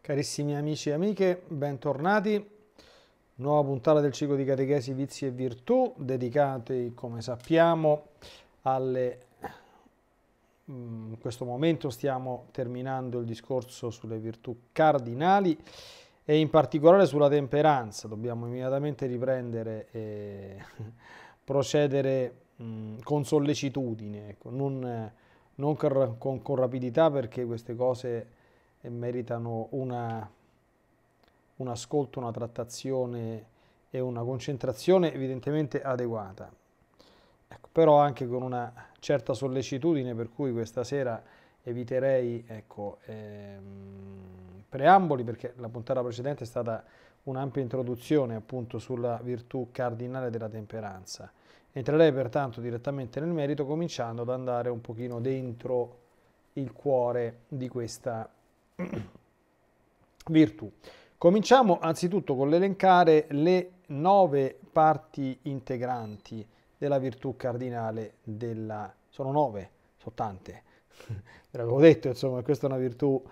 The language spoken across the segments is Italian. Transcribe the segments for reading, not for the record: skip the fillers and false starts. Carissimi amici e amiche, bentornati. Nuova puntata del ciclo di catechesi Vizi e Virtù, dedicati, come sappiamo, alle... In questo momento stiamo terminando il discorso sulle virtù cardinali e in particolare sulla temperanza. Dobbiamo immediatamente riprendere e procedere con sollecitudine, ecco, non con rapidità, perché queste cose meritano un ascolto, una trattazione e una concentrazione evidentemente adeguata. Ecco, però anche con una certa sollecitudine, per cui questa sera eviterei, ecco, preamboli, perché la puntata precedente è stata un'ampia introduzione appunto sulla virtù cardinale della temperanza. Entrerei pertanto direttamente nel merito, cominciando ad andare un pochino dentro il cuore di questa virtù. Cominciamo anzitutto con l'elencare le 9 parti integranti della virtù cardinale della... sono 9, sono tante. Ve l'avevo detto, insomma, questa è una virtù,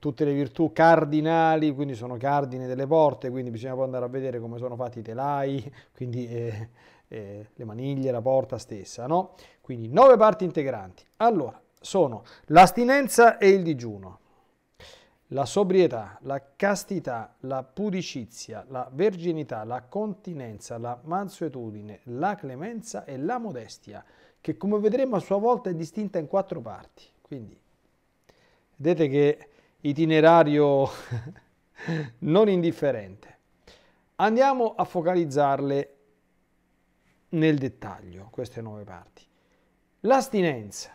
tutte le virtù cardinali, quindi sono cardine delle porte, quindi bisogna poi andare a vedere come sono fatti i telai, quindi... le maniglie, la porta stessa, no? Quindi 9 parti integranti. Allora, sono l'astinenza e il digiuno, la sobrietà, la castità, la pudicizia, la verginità, la continenza, la mansuetudine, la clemenza e la modestia, che come vedremo a sua volta è distinta in 4 parti. Quindi, vedete che itinerario non indifferente. Andiamo a focalizzarle nel dettaglio, queste 9 parti. L'astinenza,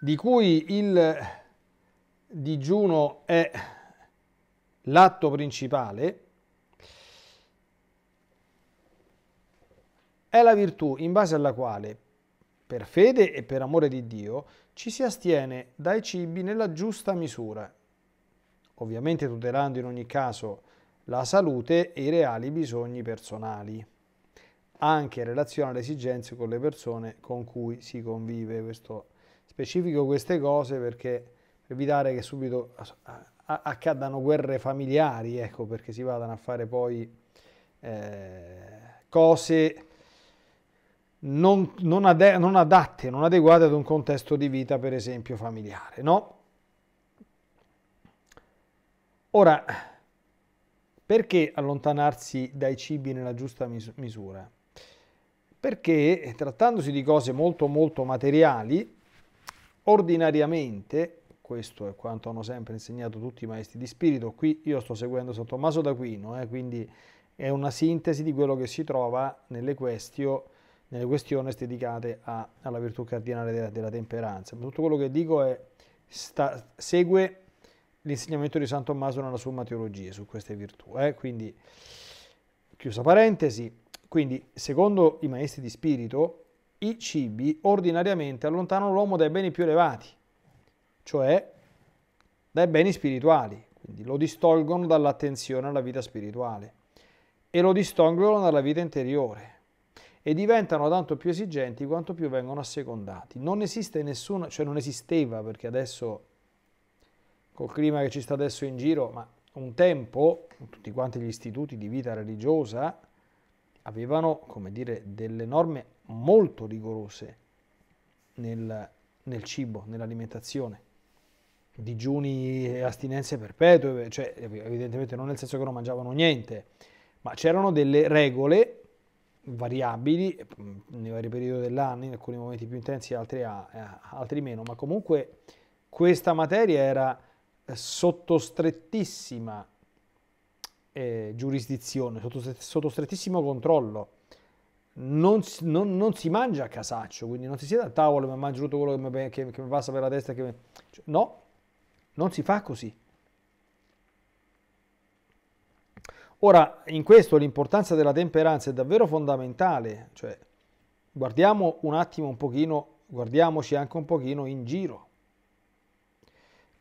di cui il digiuno è l'atto principale, è la virtù in base alla quale, per fede e per amore di Dio, ci si astiene dai cibi nella giusta misura, ovviamente tutelando in ogni caso la salute e i reali bisogni personali, anche in relazione alle esigenze con le persone con cui si convive. Questo, specifico queste cose perché per evitare che subito accadano guerre familiari, ecco, perché si vadano a fare poi cose non adatte, non adeguate ad un contesto di vita, per esempio, familiare, no? Ora, perché allontanarsi dai cibi nella giusta misura? Perché, trattandosi di cose molto molto materiali, ordinariamente, questo è quanto hanno sempre insegnato tutti i maestri di spirito, qui io sto seguendo San Tommaso d'Aquino, quindi è una sintesi di quello che si trova nelle questioni dedicate alla virtù cardinale della temperanza. Tutto quello che dico segue l'insegnamento di San Tommaso nella Summa Theologiae su queste virtù. Quindi, chiusa parentesi, quindi, secondo i maestri di spirito, i cibi ordinariamente allontanano l'uomo dai beni più elevati, cioè dai beni spirituali, quindi lo distolgono dall'attenzione alla vita spirituale e lo distolgono dalla vita interiore e diventano tanto più esigenti quanto più vengono assecondati. Non esiste nessuna, cioè non esisteva, perché adesso, col clima che ci sta adesso in giro, ma un tempo tutti quanti gli istituti di vita religiosa avevano, come dire, delle norme molto rigorose nel cibo, nell'alimentazione, digiuni e astinenze perpetue, cioè evidentemente non nel senso che non mangiavano niente, ma c'erano delle regole variabili nei vari periodi dell'anno, in alcuni momenti più intensi, altri meno, ma comunque questa materia era sotto strettissima giurisdizione, sotto strettissimo controllo. Non si mangia a casaccio, quindi non si siede al tavolo e mi mangio tutto quello che mi passa per la testa. No, non si fa così. Ora, in questo l'importanza della temperanza è davvero fondamentale, cioè guardiamo un attimo un pochino, guardiamoci anche un pochino in giro.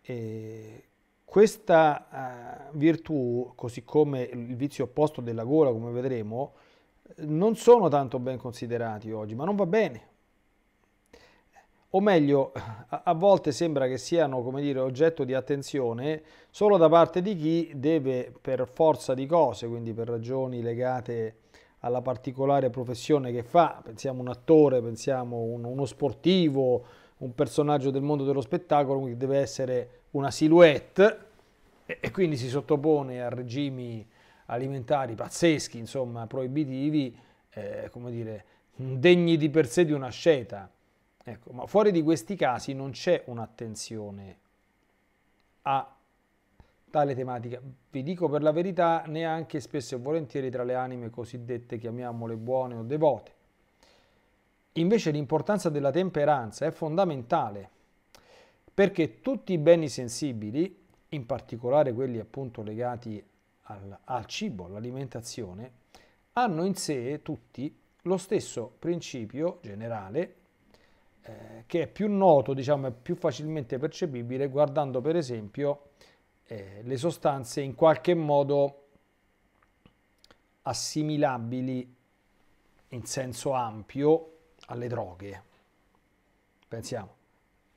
E questa virtù, così come il vizio opposto della gola, come vedremo, non sono tanto ben considerati oggi, ma non va bene. o meglio, a volte sembra che siano, come dire, oggetto di attenzione solo da parte di chi deve, per forza di cose, quindi per ragioni legate alla particolare professione che fa, pensiamo un attore, pensiamo uno sportivo, un personaggio del mondo dello spettacolo che deve essere una silhouette e quindi si sottopone a regimi alimentari pazzeschi, insomma, proibitivi, come dire, degni di per sé di una asceta. Ecco, ma fuori di questi casi non c'è un'attenzione a tale tematica. Vi dico per la verità, neanche spesso e volentieri tra le anime cosiddette, chiamiamole buone o devote. Invece l'importanza della temperanza è fondamentale, perché tutti i beni sensibili, in particolare quelli appunto legati al cibo, all'alimentazione, hanno in sé tutti lo stesso principio generale, che è più noto, diciamo, è più facilmente percepibile guardando per esempio le sostanze in qualche modo assimilabili in senso ampio alle droghe. Pensiamo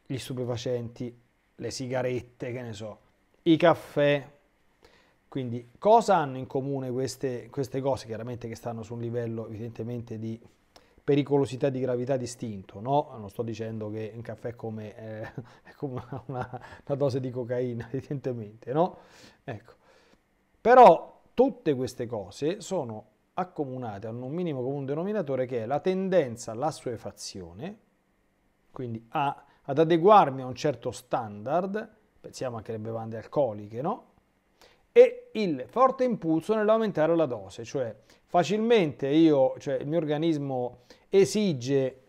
gli stupefacenti, le sigarette, che ne so, i caffè. Quindi cosa hanno in comune queste cose? Chiaramente che stanno su un livello evidentemente di pericolosità, di gravità distinto, no? Non sto dicendo che un caffè è come una dose di cocaina, evidentemente, no? Ecco. Però tutte queste cose sono accomunate a un minimo comune denominatore, che è la tendenza all'assuefazione, quindi ad adeguarmi a un certo standard, pensiamo anche alle bevande alcoliche, no? E il forte impulso nell'aumentare la dose, cioè facilmente il mio organismo esige,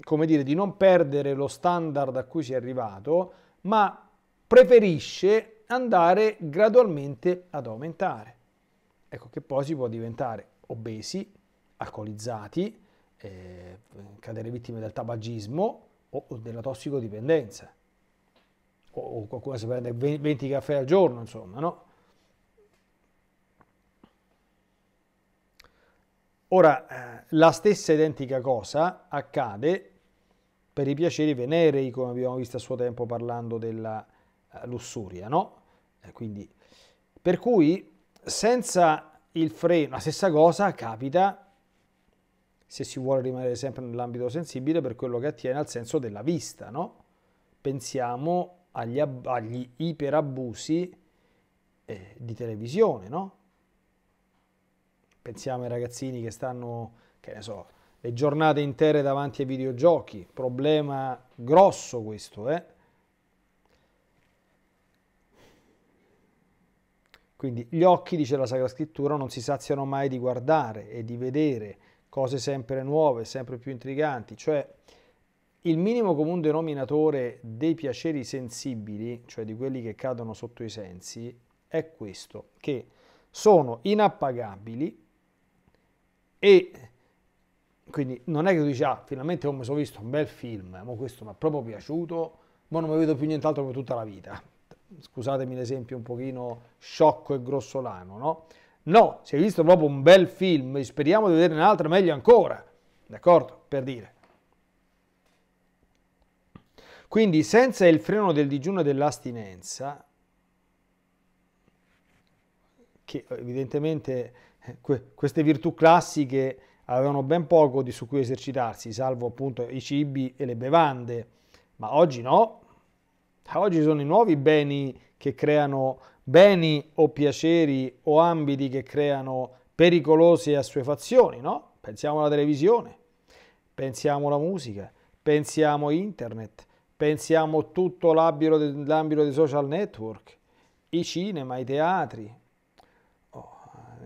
come dire, di non perdere lo standard a cui si è arrivato, ma preferisce andare gradualmente ad aumentare. Ecco che poi si può diventare obesi, alcolizzati, cadere vittime del tabagismo o della tossicodipendenza. O qualcuno si prende 20 caffè al giorno, insomma, no? Ora, la stessa identica cosa accade per i piaceri venerei, come abbiamo visto a suo tempo parlando della lussuria, no? Quindi, per cui, senza il freno, la stessa cosa capita, se si vuole rimanere sempre nell'ambito sensibile, per quello che attiene al senso della vista, no? Pensiamo agli iperabusi di televisione, no? Pensiamo ai ragazzini che stanno, che ne so, le giornate intere davanti ai videogiochi. Problema grosso questo, eh? Quindi gli occhi, dice la Sacra Scrittura, non si saziano mai di guardare e di vedere cose sempre nuove, sempre più intriganti. Cioè, il minimo comune denominatore dei piaceri sensibili, cioè di quelli che cadono sotto i sensi, è questo, che sono inappagabili. E quindi non è che tu dici, ah, finalmente mi sono visto un bel film, questo mi è proprio piaciuto, ma non mi vedo più nient'altro per tutta la vita. Scusatemi l'esempio un pochino sciocco e grossolano, no? No, se hai visto proprio un bel film, speriamo di vederne un'altra meglio ancora, d'accordo? Per dire. Quindi senza il freno del digiuno e dell'astinenza, che evidentemente queste virtù classiche avevano ben poco su cui esercitarsi, salvo appunto i cibi e le bevande, ma oggi no, oggi sono i nuovi beni che creano beni o piaceri o ambiti che creano pericolose assuefazioni, no? Pensiamo alla televisione, pensiamo alla musica, pensiamo a internet, pensiamo tutto l'ambito dei social network, i cinema, i teatri.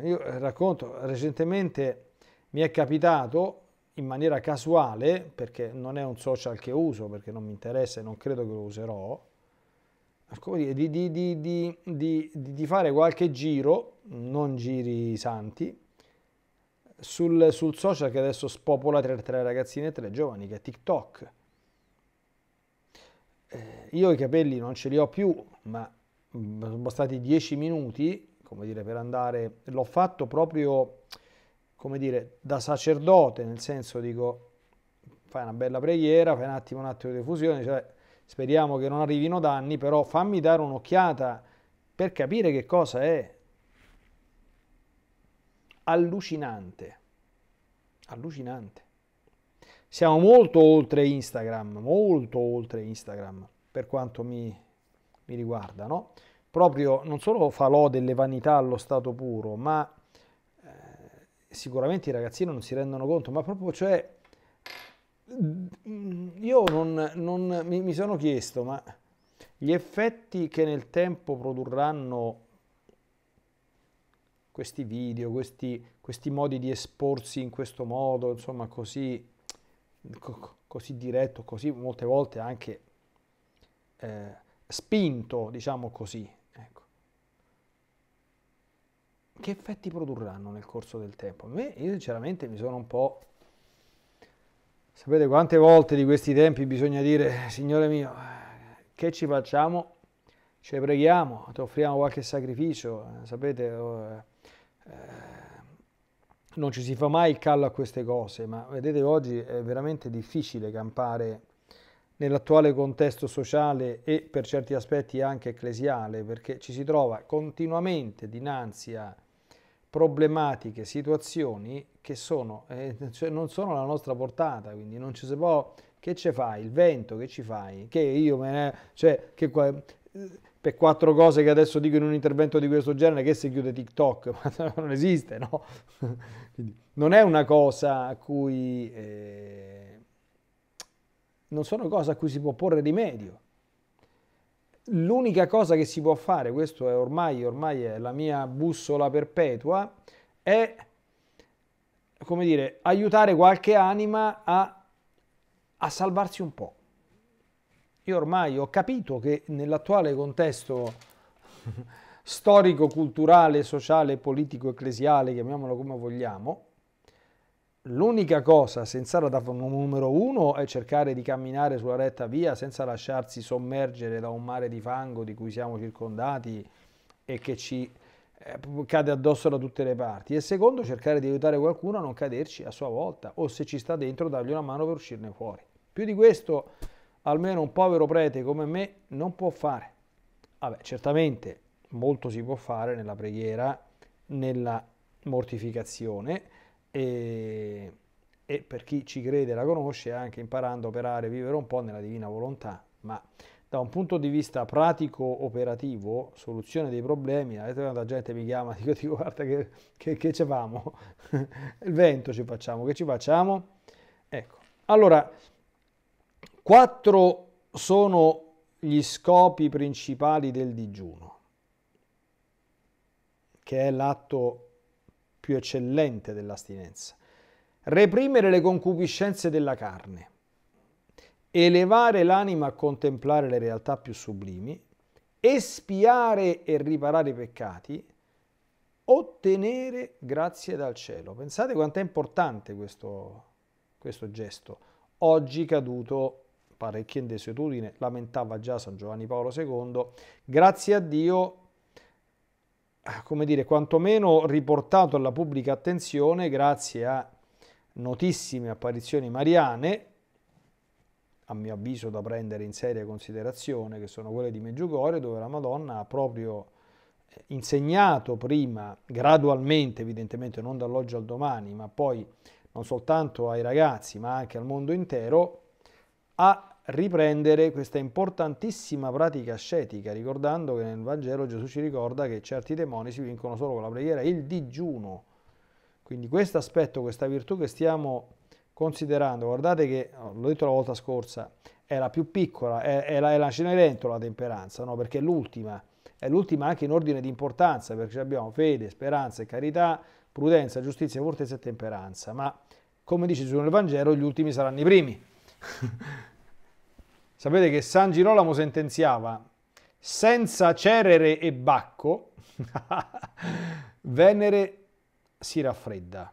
Io racconto, recentemente mi è capitato in maniera casuale, perché non è un social che uso, perché non mi interessa e non credo che lo userò, di fare qualche giro, non giri santi, sul social che adesso spopola tra ragazzine e tra giovani, che è TikTok. Io i capelli non ce li ho più, ma sono bastati 10 minuti, come dire, per andare, l'ho fatto proprio, come dire, da sacerdote, nel senso, dico, fai una bella preghiera, fai un attimo di fusione, cioè, speriamo che non arrivino danni, però fammi dare un'occhiata per capire che cosa è. Allucinante, allucinante. Siamo molto oltre Instagram, per quanto mi riguarda, no? Proprio non solo falò delle vanità allo stato puro, ma sicuramente i ragazzini non si rendono conto, ma proprio, cioè, io mi sono chiesto, ma gli effetti che nel tempo produrranno questi video, questi modi di esporsi in questo modo, insomma, così diretto, così molte volte anche spinto, diciamo così, ecco. Che effetti produrranno nel corso del tempo? A me, io sinceramente mi sono un po'... Sapete quante volte di questi tempi bisogna dire, Signore mio, che ci facciamo? Ci preghiamo, ti offriamo qualche sacrificio, sapete... non ci si fa mai il callo a queste cose, ma vedete, oggi è veramente difficile campare nell'attuale contesto sociale e per certi aspetti anche ecclesiale, perché ci si trova continuamente dinanzi a problematiche, situazioni che sono, cioè non sono alla nostra portata, quindi non ci si può, che ci fai? Il vento, che ci fai? Che io me ne... cioè, che per 4 cose che adesso dico in un intervento di questo genere, che si chiude TikTok, ma non esiste, no? Quindi, non è una cosa a cui non sono cose a cui si può porre rimedio. L'unica cosa che si può fare, questo è ormai è la mia bussola perpetua, è, come dire, aiutare qualche anima a salvarsi un po'. Io ormai ho capito che nell'attuale contesto storico, culturale, sociale, politico, ecclesiale, chiamiamolo come vogliamo, l'unica cosa senz'altro da fare numero 1 è cercare di camminare sulla retta via senza lasciarsi sommergere da un mare di fango di cui siamo circondati e che ci cade addosso da tutte le parti. E secondo, cercare di aiutare qualcuno a non caderci a sua volta, o se ci sta dentro dargli una mano per uscirne fuori. Più di questo... almeno un povero prete come me non può fare. Vabbè, certamente molto si può fare nella preghiera, nella mortificazione e per chi ci crede e la conosce, anche imparando a operare e vivere un po' nella divina volontà, ma da un punto di vista pratico operativo, soluzione dei problemi, la gente mi chiama, dico guarda che ci famo? Il vento ci facciamo, che ci facciamo? Ecco, allora... 4 sono gli scopi principali del digiuno, che è l'atto più eccellente dell'astinenza. Reprimere le concupiscenze della carne, elevare l'anima a contemplare le realtà più sublimi, espiare e riparare i peccati, ottenere grazie dal cielo. Pensate quanto è importante questo gesto. Oggi caduto... parecchia indesitudine, lamentava già San Giovanni Paolo II, grazie a Dio, come dire, quantomeno riportato alla pubblica attenzione grazie a notissime apparizioni mariane, a mio avviso da prendere in seria considerazione, che sono quelle di Medjugorje, dove la Madonna ha proprio insegnato prima, gradualmente, evidentemente non dall'oggi al domani, ma poi non soltanto ai ragazzi, ma anche al mondo intero, a riprendere questa importantissima pratica ascetica, ricordando che nel Vangelo Gesù ci ricorda che certi demoni si vincono solo con la preghiera e il digiuno. Quindi questo aspetto, questa virtù che stiamo considerando, guardate che, l'ho detto la volta scorsa, è la più piccola, è la Cenerentola la temperanza, no? Perché è l'ultima anche in ordine di importanza, perché abbiamo fede, speranza e carità, prudenza, giustizia, fortezza e temperanza, ma come dice Gesù nel Vangelo, gli ultimi saranno i primi. Sapete che San Girolamo sentenziava: senza cerere e bacco Venere si raffredda.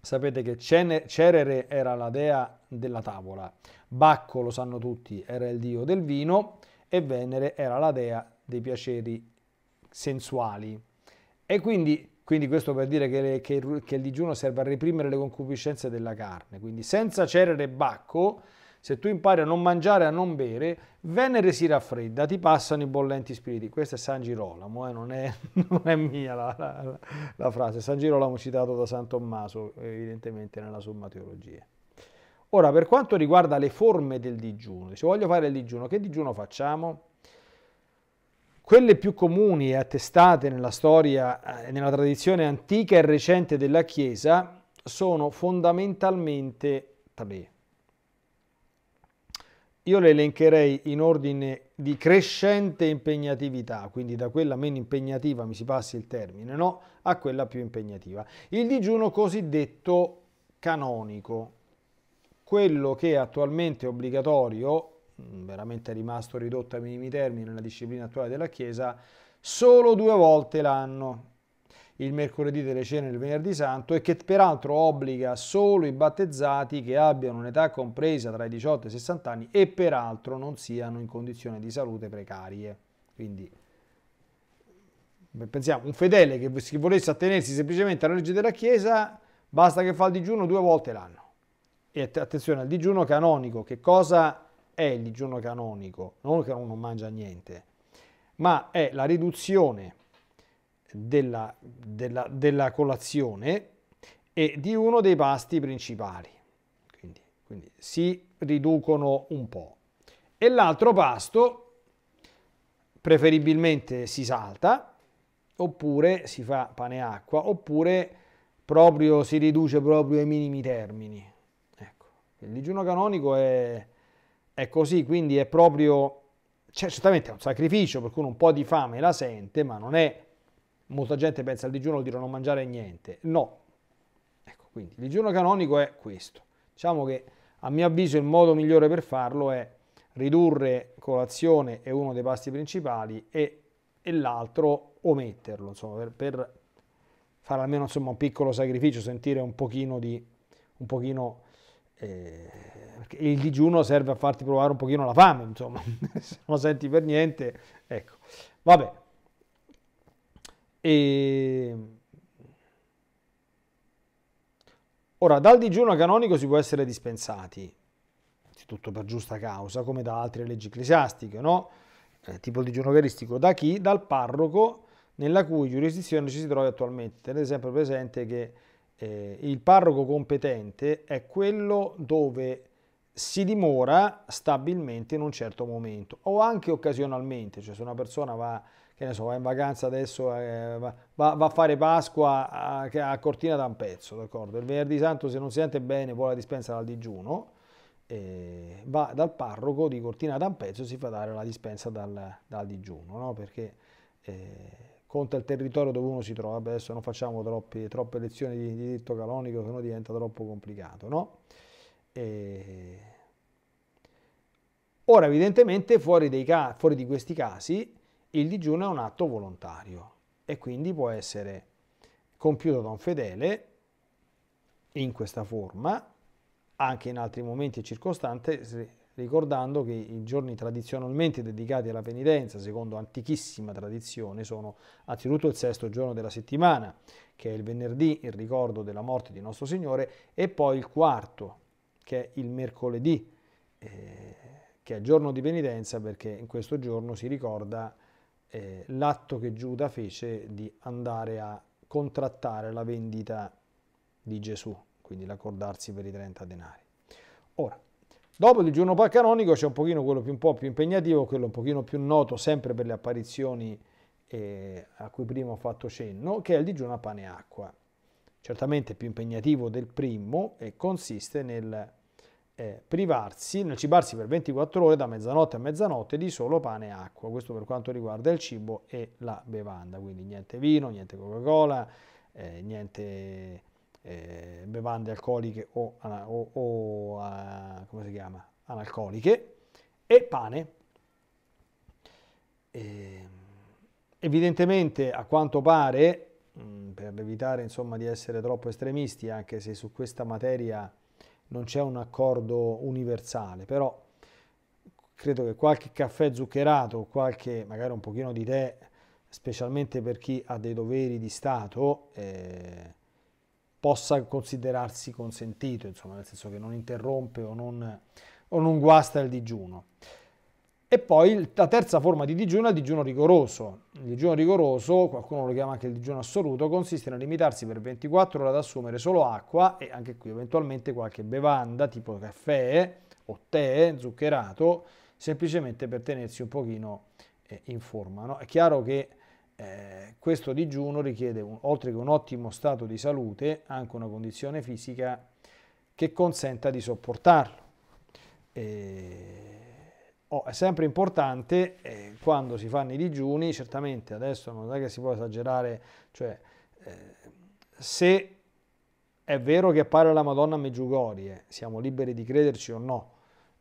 Sapete che Cerere era la dea della tavola, Bacco, lo sanno tutti, era il dio del vino e Venere era la dea dei piaceri sensuali. E quindi Quindi questo per dire che il digiuno serve a reprimere le concupiscenze della carne. Quindi senza cerere e bacco, se tu impari a non mangiare e a non bere, Venere si raffredda, ti passano i bollenti spiriti. Questo è San Girolamo, non è mia la frase. San Girolamo citato da San Tommaso, evidentemente, nella Summa Theologiae. Ora, per quanto riguarda le forme del digiuno, se voglio fare il digiuno, che digiuno facciamo? Quelle più comuni e attestate nella storia e nella tradizione antica e recente della Chiesa sono fondamentalmente tre. Io le elencherei in ordine di crescente impegnatività, quindi da quella meno impegnativa, mi si passi il termine, no? A quella più impegnativa. Il digiuno cosiddetto canonico, quello che è attualmente obbligatorio, veramente è rimasto ridotto ai minimi termini nella disciplina attuale della Chiesa, solo 2 volte l'anno, il mercoledì delle cene e il venerdì santo, e che peraltro obbliga solo i battezzati che abbiano un'età compresa tra i 18 e i 60 anni e peraltro non siano in condizioni di salute precarie. Quindi pensiamo, un fedele che volesse attenersi semplicemente alla legge della Chiesa basta che fa il digiuno 2 volte l'anno. E attenzione al digiuno canonico, che cosa è il digiuno canonico? Non che uno non mangia niente, ma è la riduzione della colazione e di uno dei pasti principali, quindi si riducono un po', e l'altro pasto preferibilmente si salta, oppure si fa pane e acqua, oppure proprio si riduce proprio ai minimi termini. Ecco, il digiuno canonico è così, quindi è proprio, certamente è un sacrificio, per cui un po' di fame la sente, ma non è, molta gente pensa al digiuno vuol dire non mangiare niente, no. Ecco, quindi il digiuno canonico è questo. Diciamo che a mio avviso il modo migliore per farlo è ridurre colazione e uno dei pasti principali e l'altro ometterlo, insomma, per fare almeno, insomma, un piccolo sacrificio, sentire un pochino perché il digiuno serve a farti provare un pochino la fame, insomma, se non lo senti per niente, ecco, vabbè. E ora, dal digiuno canonico si può essere dispensati, tutto per giusta causa, come da altre leggi ecclesiastiche, no? Tipo il digiuno eucaristico, da chi? Dal parroco nella cui giurisdizione ci si trovi attualmente. Tenete sempre presente che il parroco competente è quello dove si dimora stabilmente in un certo momento o anche occasionalmente, cioè se una persona va, che ne so, va in vacanza adesso, va a fare Pasqua a Cortina d'Ampezzo, d'accordo? Il venerdì santo, se non si sente bene, vuole la dispensa dal digiuno, va dal parroco di Cortina d'Ampezzo e si fa dare la dispensa dal digiuno, no? Perché conta il territorio dove uno si trova. Beh, adesso non facciamo troppe lezioni di diritto canonico, sennò diventa troppo complicato, no? Ora, evidentemente, fuori di questi casi, il digiuno è un atto volontario e quindi può essere compiuto da un fedele in questa forma, anche in altri momenti e circostanze, ricordando che i giorni tradizionalmente dedicati alla penitenza, secondo antichissima tradizione, sono anzitutto il 6° giorno della settimana, che è il venerdì, il ricordo della morte di Nostro Signore, e poi il 4°, che è il mercoledì, che è giorno di penitenza, perché in questo giorno si ricorda l'atto che Giuda fece di andare a contrattare la vendita di Gesù, quindi l'accordarsi per i 30 denari. Ora, dopo il digiuno canonico c'è un pochino quello un po' più impegnativo, quello un pochino più noto, sempre per le apparizioni a cui prima ho fatto cenno, che è il digiuno a pane e acqua. Certamente più impegnativo del primo e consiste nel cibarsi per 24 ore da mezzanotte a mezzanotte di solo pane e acqua. Questo per quanto riguarda il cibo e la bevanda, quindi niente vino, niente Coca-Cola, niente bevande alcoliche o come si chiama? Analcoliche, e pane. Evidentemente, a quanto pare, per evitare, insomma, di essere troppo estremisti, anche se su questa materia non c'è un accordo universale, però credo che qualche caffè zuccherato, qualche magari un pochino di tè specialmente per chi ha dei doveri di Stato, possa considerarsi consentito, insomma, nel senso che non interrompe o non guasta il digiuno. E poi la terza forma di digiuno è il digiuno rigoroso. Il digiuno rigoroso, qualcuno lo chiama anche il digiuno assoluto, consiste nel limitarsi per 24 ore ad assumere solo acqua e anche qui eventualmente qualche bevanda tipo caffè o tè zuccherato, semplicemente per tenersi un pochino in forma, no? È chiaro che questo digiuno richiede, oltre che un ottimo stato di salute, anche una condizione fisica che consenta di sopportarlo. È sempre importante, quando si fanno i digiuni, certamente adesso non è che si può esagerare, cioè se è vero che appare la Madonna a Medjugorje, siamo liberi di crederci o no,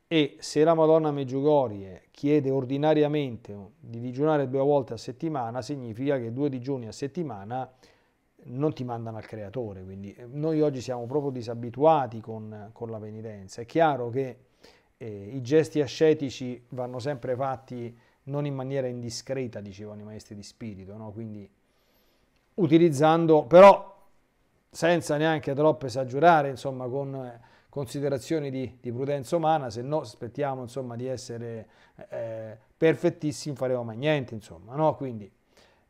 e se la Madonna a Medjugorje chiede ordinariamente di digiunare 2 volte a settimana, significa che 2 digiuni a settimana non ti mandano al Creatore. Quindi noi oggi siamo proprio disabituati con la penitenza. È chiaro che i gesti ascetici vanno sempre fatti non in maniera indiscreta, dicevano i maestri di spirito, no? Quindi utilizzando, però senza neanche troppo esagerare, insomma, con considerazioni di prudenza umana, se no aspettiamo, insomma, di essere perfettissimi, faremo mai niente, insomma, no? Quindi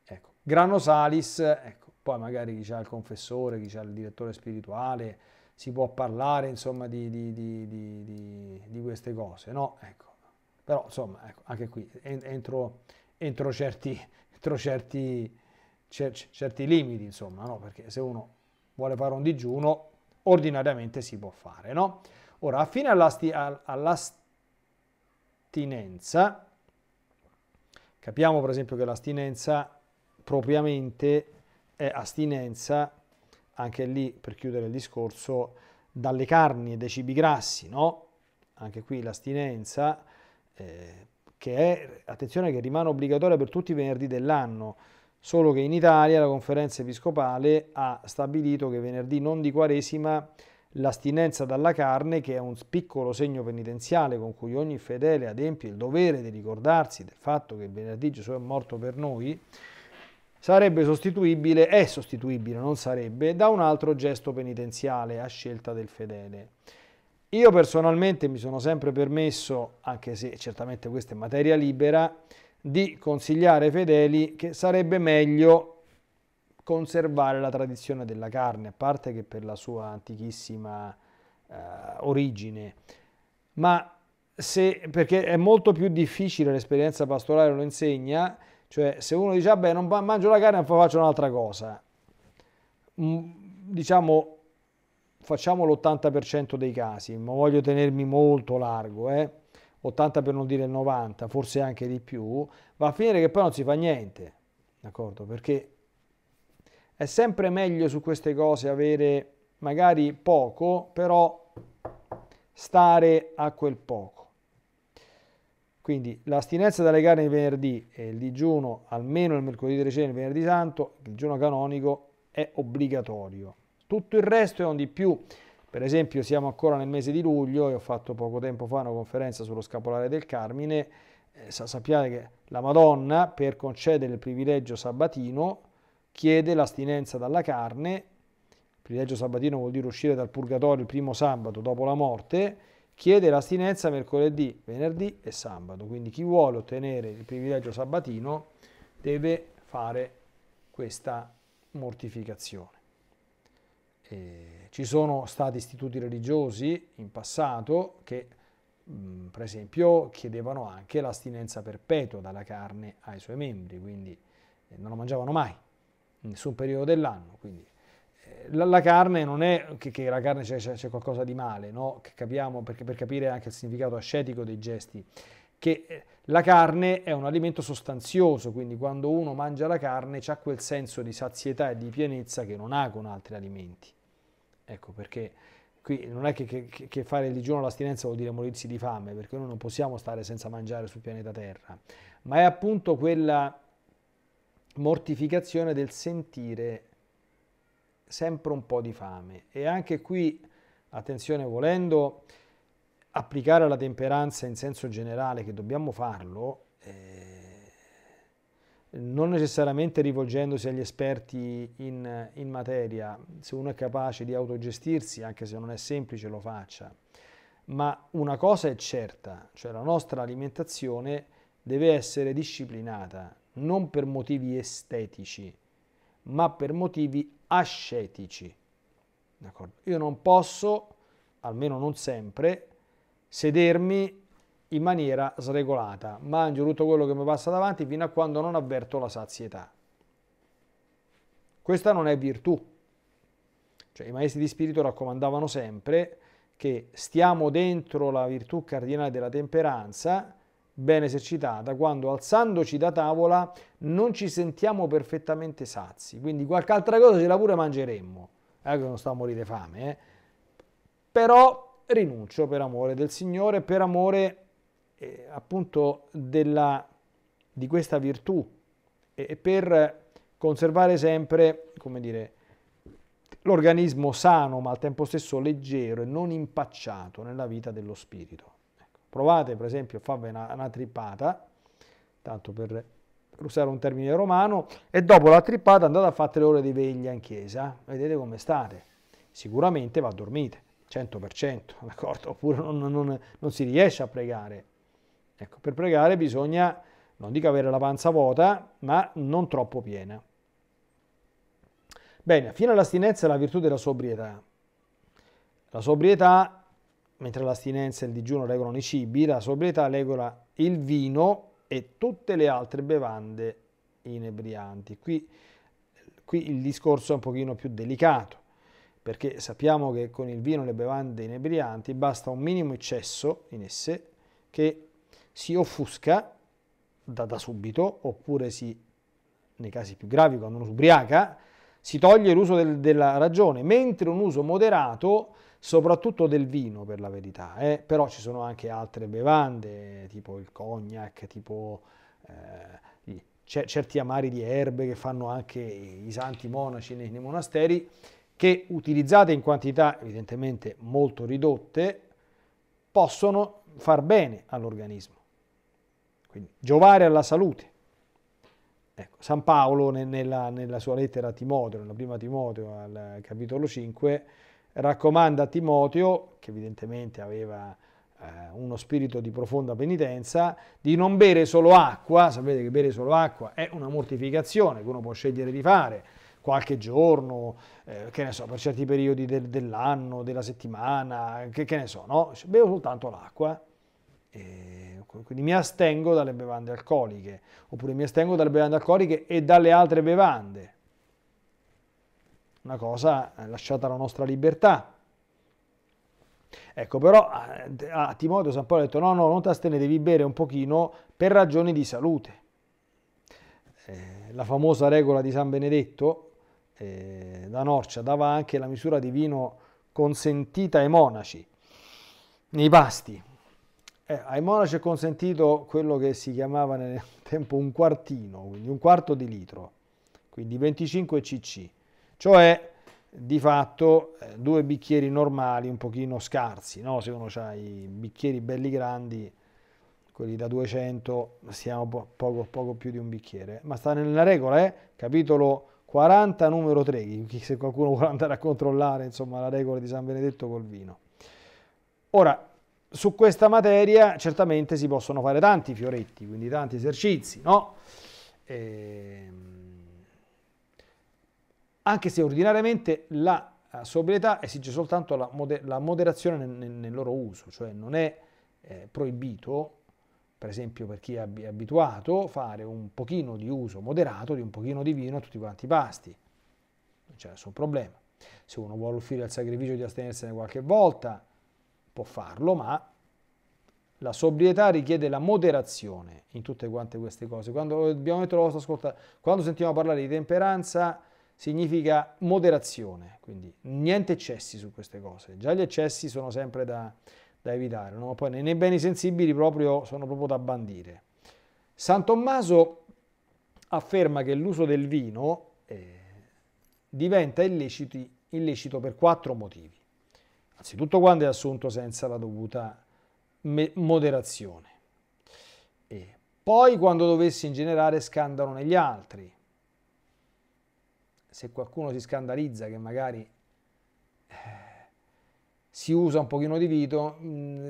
ecco, grano salis, ecco, poi magari chi c'ha il confessore, chi c'ha il direttore spirituale, si può parlare, insomma, di queste cose, no? Ecco. Però, insomma, ecco, anche qui entro certi limiti, insomma, no? Perché se uno vuole fare un digiuno, ordinariamente si può fare, no? Ora, affine all'astinenza, capiamo per esempio che l'astinenza propriamente è astinenza, anche lì per chiudere il discorso, dalle carni e dai cibi grassi, no? Anche qui l'astinenza, che è, attenzione, che rimane obbligatoria per tutti i venerdì dell'anno, solo che in Italia la conferenza episcopale ha stabilito che venerdì non di Quaresima l'astinenza dalla carne, che è un piccolo segno penitenziale con cui ogni fedele adempie il dovere di ricordarsi del fatto che il venerdì Gesù è morto per noi, è sostituibile da un altro gesto penitenziale a scelta del fedele. Io personalmente mi sono sempre permesso, anche se certamente questa è materia libera, di consigliare ai fedeli che sarebbe meglio conservare la tradizione della carne, a parte che per la sua antichissima origine, perché è molto più difficile, l'esperienza pastorale lo insegna. Cioè, se uno dice, vabbè, non mangio la carne, faccio un'altra cosa, diciamo, facciamo l'80% dei casi, ma voglio tenermi molto largo, 80 per non dire il 90, forse anche di più, va a finire che poi non si fa niente, d'accordo? Perché è sempre meglio su queste cose avere magari poco, però stare a quel poco. Quindi l'astinenza dalle carni venerdì e il digiuno, almeno il mercoledì delle cene, il venerdì santo, il digiuno canonico è obbligatorio. Tutto il resto è un di più. Per esempio siamo ancora nel mese di luglio e ho fatto poco tempo fa una conferenza sullo Scapolare del Carmine. Sappiate che la Madonna, per concedere il privilegio sabbatino, chiede l'astinenza dalla carne. Il privilegio sabbatino vuol dire uscire dal purgatorio il primo sabato dopo la morte. Chiede l'astinenza mercoledì, venerdì e sabato, quindi chi vuole ottenere il privilegio sabbatino deve fare questa mortificazione. Ci sono stati istituti religiosi in passato che, per esempio, chiedevano anche l'astinenza perpetua dalla carne ai suoi membri, quindi non lo mangiavano mai, in nessun periodo dell'anno, quindi. La carne non è che la carne c'è qualcosa di male, no? Che capiamo, perché per capire anche il significato ascetico dei gesti, che la carne è un alimento sostanzioso, quindi quando uno mangia la carne c'ha quel senso di sazietà e di pienezza che non ha con altri alimenti. Ecco perché qui non è che fare il digiuno o l'astinenza vuol dire morirsi di fame, perché noi non possiamo stare senza mangiare sul pianeta Terra, ma è appunto quella mortificazione del sentire sempre un po' di fame. E anche qui, attenzione, volendo applicare la temperanza in senso generale, che dobbiamo farlo, non necessariamente rivolgendosi agli esperti in materia. Se uno è capace di autogestirsi, anche se non è semplice, lo faccia. Ma una cosa è certa, cioè la nostra alimentazione deve essere disciplinata, non per motivi estetici, ma per motivi ascetici. D'accordo? Io non posso, almeno non sempre, sedermi in maniera sregolata, mangio tutto quello che mi passa davanti fino a quando non avverto la sazietà. Questa non è virtù. Cioè, i maestri di spirito raccomandavano sempre che stiamo dentro la virtù cardinale della temperanza, ben esercitata, quando alzandoci da tavola non ci sentiamo perfettamente sazi, quindi qualche altra cosa ce la pure mangeremmo, che non sto a morire di fame, però rinuncio per amore del Signore, per amore appunto di questa virtù, e per conservare sempre, come dire, l'organismo sano ma al tempo stesso leggero e non impacciato nella vita dello spirito. Ecco. Provate per esempio a farvi una trippata, tanto per usare un termine romano, e dopo la trippata andate a fare le ore di veglia in chiesa, vedete come state. Sicuramente va a dormire, 100%, d'accordo? Oppure non si riesce a pregare. Ecco, per pregare bisogna, non dico avere la panza vuota, ma non troppo piena. Bene, fino all'astinenza è la virtù della sobrietà. La sobrietà, mentre l'astinenza e il digiuno regolano i cibi, la sobrietà regola il vino e tutte le altre bevande inebrianti. Qui il discorso è un pochino più delicato, perché sappiamo che con il vino e le bevande inebrianti basta un minimo eccesso in esse che si offusca da subito, oppure nei casi più gravi, quando uno si ubriaca, si toglie l'uso della ragione, mentre un uso moderato, soprattutto del vino per la verità, però ci sono anche altre bevande, tipo il cognac, tipo certi amari di erbe che fanno anche i santi monaci nei monasteri, che utilizzate in quantità evidentemente molto ridotte, possono far bene all'organismo, quindi giovare alla salute. Ecco, San Paolo nella sua lettera a Timoteo, nella prima Timoteo al capitolo 5, raccomanda a Timoteo, che evidentemente aveva uno spirito di profonda penitenza, di non bere solo acqua. Sapete che bere solo acqua è una mortificazione che uno può scegliere di fare, qualche giorno, che ne so, per certi periodi dell'anno, della settimana, che ne so, no? Bevo soltanto l'acqua, quindi mi astengo dalle bevande alcoliche, oppure mi astengo dalle bevande alcoliche e dalle altre bevande. Una cosa lasciata alla nostra libertà. Ecco, però a Timoteo San Paolo ha detto no, non t'astene, devi bere un pochino per ragioni di salute. La famosa regola di San Benedetto, da Norcia, dava anche la misura di vino consentita ai monaci nei pasti. Ai monaci è consentito quello che si chiamava nel tempo un quartino, quindi un quarto di litro, quindi 25 cc, cioè di fatto 2 bicchieri normali un pochino scarsi, no? Se uno ha i bicchieri belli grandi, quelli da 200, stiamo poco più di un bicchiere, ma sta nella regola, capitolo 40, numero 3, se qualcuno vuole andare a controllare, insomma, la regola di San Benedetto col vino. Ora, su questa materia certamente si possono fare tanti fioretti, quindi tanti esercizi, no? Anche se ordinariamente la sobrietà esige soltanto la moderazione nel loro uso, cioè non è proibito, per esempio per chi è abituato, fare un pochino di uso moderato di un pochino di vino a tutti quanti i pasti, non c'è nessun problema. Se uno vuole offrire al sacrificio di astenersene qualche volta, può farlo, ma la sobrietà richiede la moderazione in tutte quante queste cose. Quando abbiamo detto la vostra ascolta, quando sentiamo parlare di temperanza, significa moderazione, quindi niente eccessi su queste cose. Già gli eccessi sono sempre da evitare, no? Poi nei beni sensibili sono proprio da bandire. San Tommaso afferma che l'uso del vino diventa illecito per 4 motivi. Anzitutto quando è assunto senza la dovuta moderazione. Poi quando dovessi ingenerare scandalo negli altri. Se qualcuno si scandalizza che magari si usa un pochino di vito,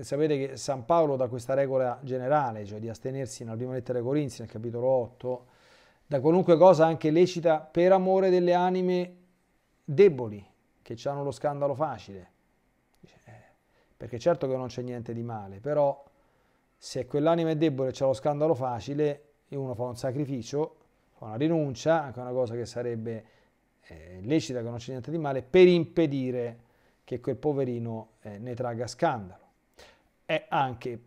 sapete che San Paolo dà questa regola generale, cioè di astenersi nella prima lettera ai Corinzi, nel capitolo 8, da qualunque cosa anche lecita per amore delle anime deboli, che hanno lo scandalo facile. Perché certo che non c'è niente di male, però se quell'anima è debole e c'è lo scandalo facile e uno fa un sacrificio, fa una rinuncia, anche una cosa che sarebbe lecita, che non c'è niente di male, per impedire che quel poverino ne tragga scandalo. È anche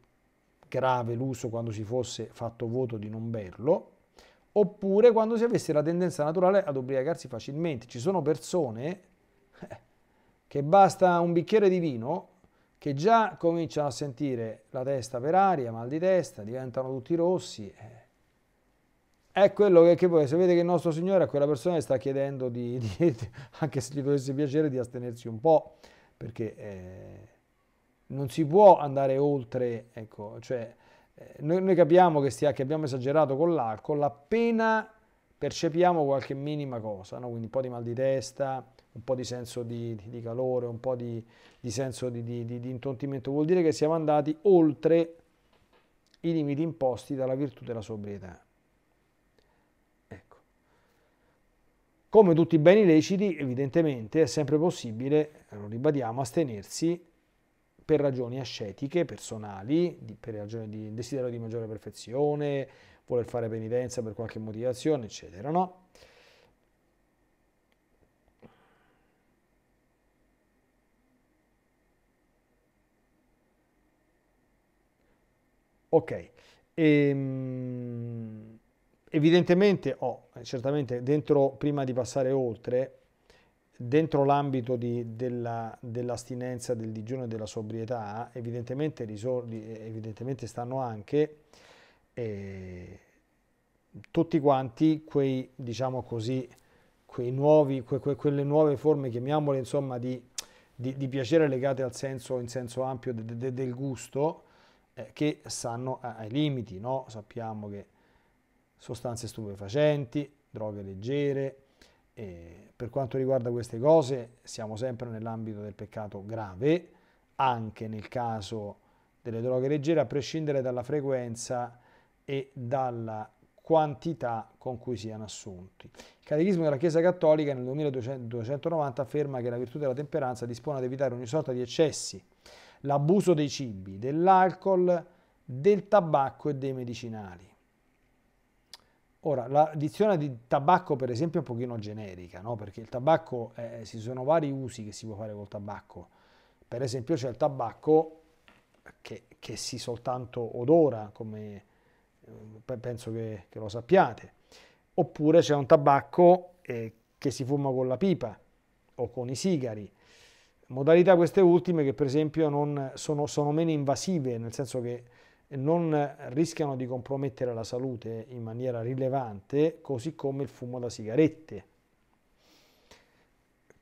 grave l'uso quando si fosse fatto voto di non berlo, oppure quando si avesse la tendenza naturale ad ubriacarsi facilmente. Ci sono persone che basta un bicchiere di vino che già cominciano a sentire la testa per aria, mal di testa, diventano tutti rossi. È quello che poi sapete che il nostro Signore a quella persona gli sta chiedendo, anche se gli dovesse piacere, di astenersi un po', perché non si può andare oltre, ecco, cioè... Noi capiamo che abbiamo esagerato con l'alcol appena percepiamo qualche minima cosa, no? Quindi un po' di mal di testa, un po' di senso di calore, un po' di senso di intontimento. Vuol dire che siamo andati oltre i limiti imposti dalla virtù della sobrietà. Ecco. Come tutti i beni leciti, evidentemente è sempre possibile, lo ribadiamo, astenersi per ragioni ascetiche, personali, per ragioni di desiderio di maggiore perfezione, voler fare penitenza per qualche motivazione, eccetera, no? Ok. Evidentemente, certamente, dentro, prima di passare oltre, dentro l'ambito dell'astinenza, del digiuno e della sobrietà, evidentemente stanno anche tutti quanti quei, diciamo così, quelle nuove forme, chiamiamole insomma, di piacere legate al senso, in senso ampio, del gusto, che stanno ai limiti, no? Sappiamo che sostanze stupefacenti, droghe leggere. E per quanto riguarda queste cose siamo sempre nell'ambito del peccato grave, anche nel caso delle droghe leggere, a prescindere dalla frequenza e dalla quantità con cui siano assunti. Il Catechismo della Chiesa Cattolica nel 2290 afferma che la virtù della temperanza dispone ad evitare ogni sorta di eccessi, l'abuso dei cibi, dell'alcol, del tabacco e dei medicinali. Ora, la dizione di tabacco, per esempio, è un pochino generica, no? Perché il tabacco, ci sono vari usi che si può fare col tabacco. Per esempio c'è il tabacco che si soltanto odora, come penso che lo sappiate. Oppure c'è un tabacco che si fuma con la pipa o con i sigari. Modalità queste ultime che, per esempio, non sono meno invasive, nel senso che non rischiano di compromettere la salute in maniera rilevante, così come il fumo da sigarette.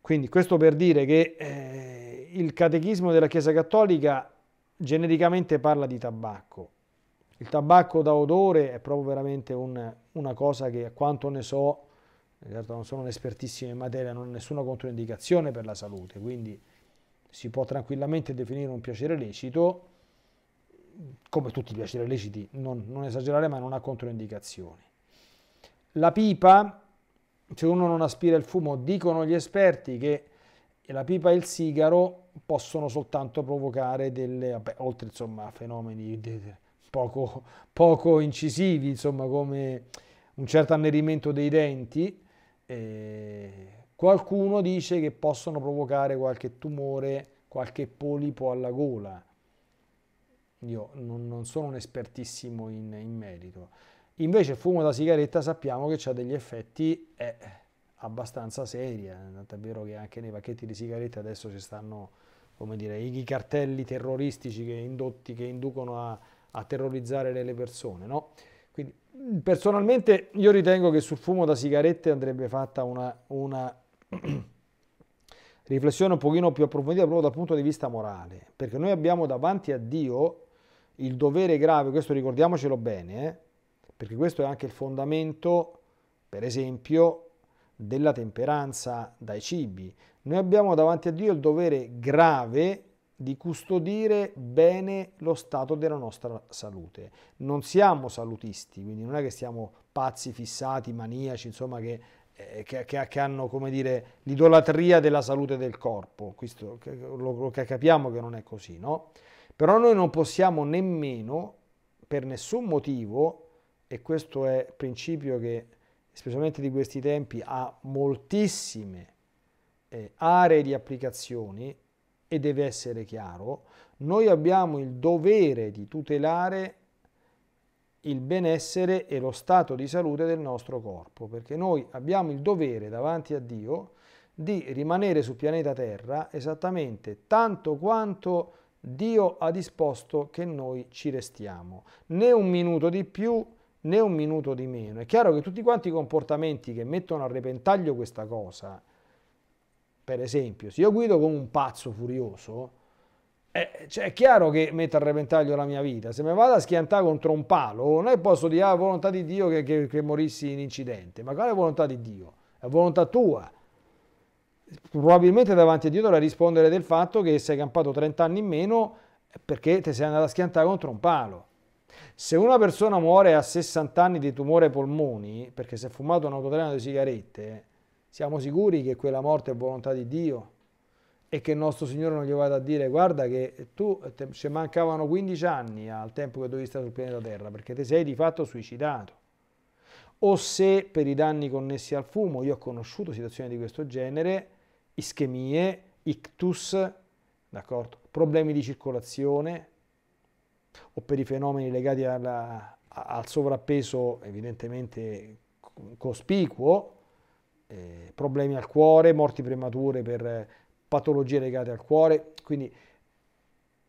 Quindi questo per dire che il Catechismo della Chiesa Cattolica genericamente parla di tabacco. Il tabacco da odore è proprio veramente una cosa che, a quanto ne so, certo non sono un espertissimo in materia, non ho nessuna controindicazione per la salute, quindi si può tranquillamente definire un piacere lecito. Come tutti i piaceri leciti, non esagerare, ma non ha controindicazioni. La pipa, se uno non aspira il fumo, dicono gli esperti che la pipa e il sigaro possono soltanto provocare oltre insomma a fenomeni poco incisivi, insomma, come un certo annerimento dei denti, qualcuno dice che possono provocare qualche tumore, qualche polipo alla gola. Io non sono un espertissimo in merito. Invece il fumo da sigaretta sappiamo che ha degli effetti abbastanza seri, tant'è vero che anche nei pacchetti di sigarette adesso ci stanno, come dire, i cartelli terroristici che inducono a terrorizzare le persone, no? Quindi personalmente io ritengo che sul fumo da sigarette andrebbe fatta una riflessione un pochino più approfondita proprio dal punto di vista morale, perché noi abbiamo davanti a Dio il dovere grave, questo ricordiamocelo bene, perché questo è anche il fondamento, per esempio, della temperanza dai cibi. Noi abbiamo davanti a Dio il dovere grave di custodire bene lo stato della nostra salute. Non siamo salutisti, quindi non è che siamo pazzi, fissati, maniaci, insomma, che hanno, come dire, l'idolatria della salute del corpo. Questo lo capiamo che non è così, no? Però noi non possiamo nemmeno, per nessun motivo, e questo è il principio che, specialmente di questi tempi, ha moltissime aree di applicazioni, e deve essere chiaro, noi abbiamo il dovere di tutelare il benessere e lo stato di salute del nostro corpo, perché noi abbiamo il dovere davanti a Dio di rimanere sul pianeta Terra esattamente tanto quanto Dio ha disposto che noi ci restiamo, né un minuto di più né un minuto di meno. È chiaro che tutti quanti i comportamenti che mettono a repentaglio questa cosa, per esempio, se io guido come un pazzo furioso, cioè è chiaro che metto a repentaglio la mia vita. Se mi vado a schiantare contro un palo, non è che posso dire, ah, volontà di Dio che morissi in incidente. Ma qual è volontà di Dio? È volontà tua. Probabilmente davanti a Dio dovrai rispondere del fatto che sei campato 30 anni in meno perché ti sei andato a schiantare contro un palo. Se una persona muore a 60 anni di tumore ai polmoni perché si è fumato una cotrina di sigarette, siamo sicuri che quella morte è volontà di Dio e che il nostro Signore non gli vada a dire guarda che tu ci mancavano 15 anni al tempo che dovevi stare sul pianeta Terra perché ti sei di fatto suicidato. O se per i danni connessi al fumo, io ho conosciuto situazioni di questo genere, ischemie, ictus, d'accordo, problemi di circolazione o per i fenomeni legati al sovrappeso evidentemente cospicuo, problemi al cuore, morti premature per patologie legate al cuore. Quindi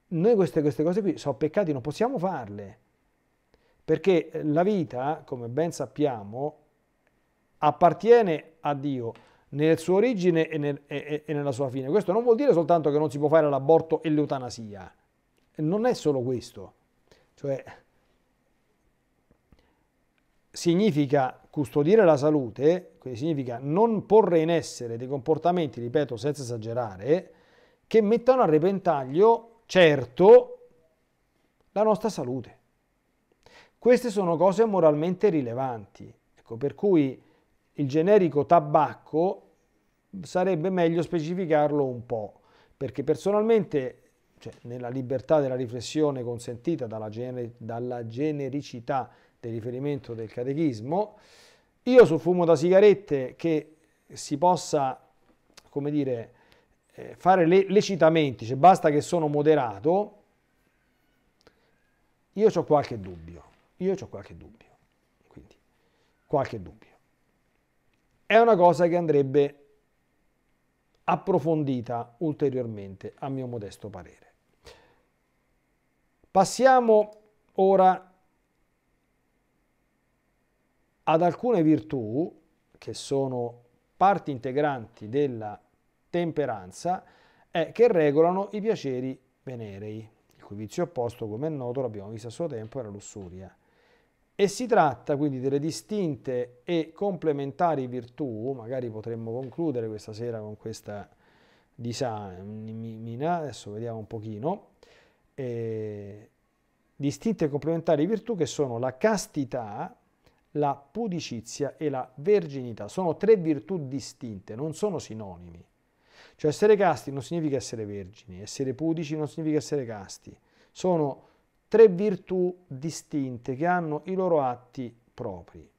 noi queste cose qui sono peccati, non possiamo farle, perché la vita, come ben sappiamo, appartiene a Dio nella sua origine e nella sua fine. Questo non vuol dire soltanto che non si può fare l'aborto e l'eutanasia, non è solo questo, cioè significa custodire la salute, quindi significa non porre in essere dei comportamenti, ripeto, senza esagerare, che mettano a repentaglio, certo, la nostra salute. Queste sono cose moralmente rilevanti, ecco, per cui il generico tabacco sarebbe meglio specificarlo un po', perché personalmente, cioè, nella libertà della riflessione consentita dalla genericità del riferimento del catechismo, io sul fumo da sigarette che si possa, come dire, fare lecitamente, cioè basta che sono moderato, io ho qualche dubbio, quindi qualche dubbio. È una cosa che andrebbe approfondita ulteriormente, a mio modesto parere. Passiamo ora ad alcune virtù che sono parti integranti della temperanza e che regolano i piaceri venerei, il cui vizio opposto, come è noto, l'abbiamo visto a suo tempo, è la lussuria. E si tratta quindi delle distinte e complementari virtù, magari potremmo concludere questa sera con questa disamina, adesso vediamo un pochino, distinte e complementari virtù che sono la castità, la pudicizia e la verginità. Sono tre virtù distinte, non sono sinonimi. Cioè essere casti non significa essere vergini, essere pudici non significa essere casti. Sono tre virtù distinte che hanno i loro atti propri.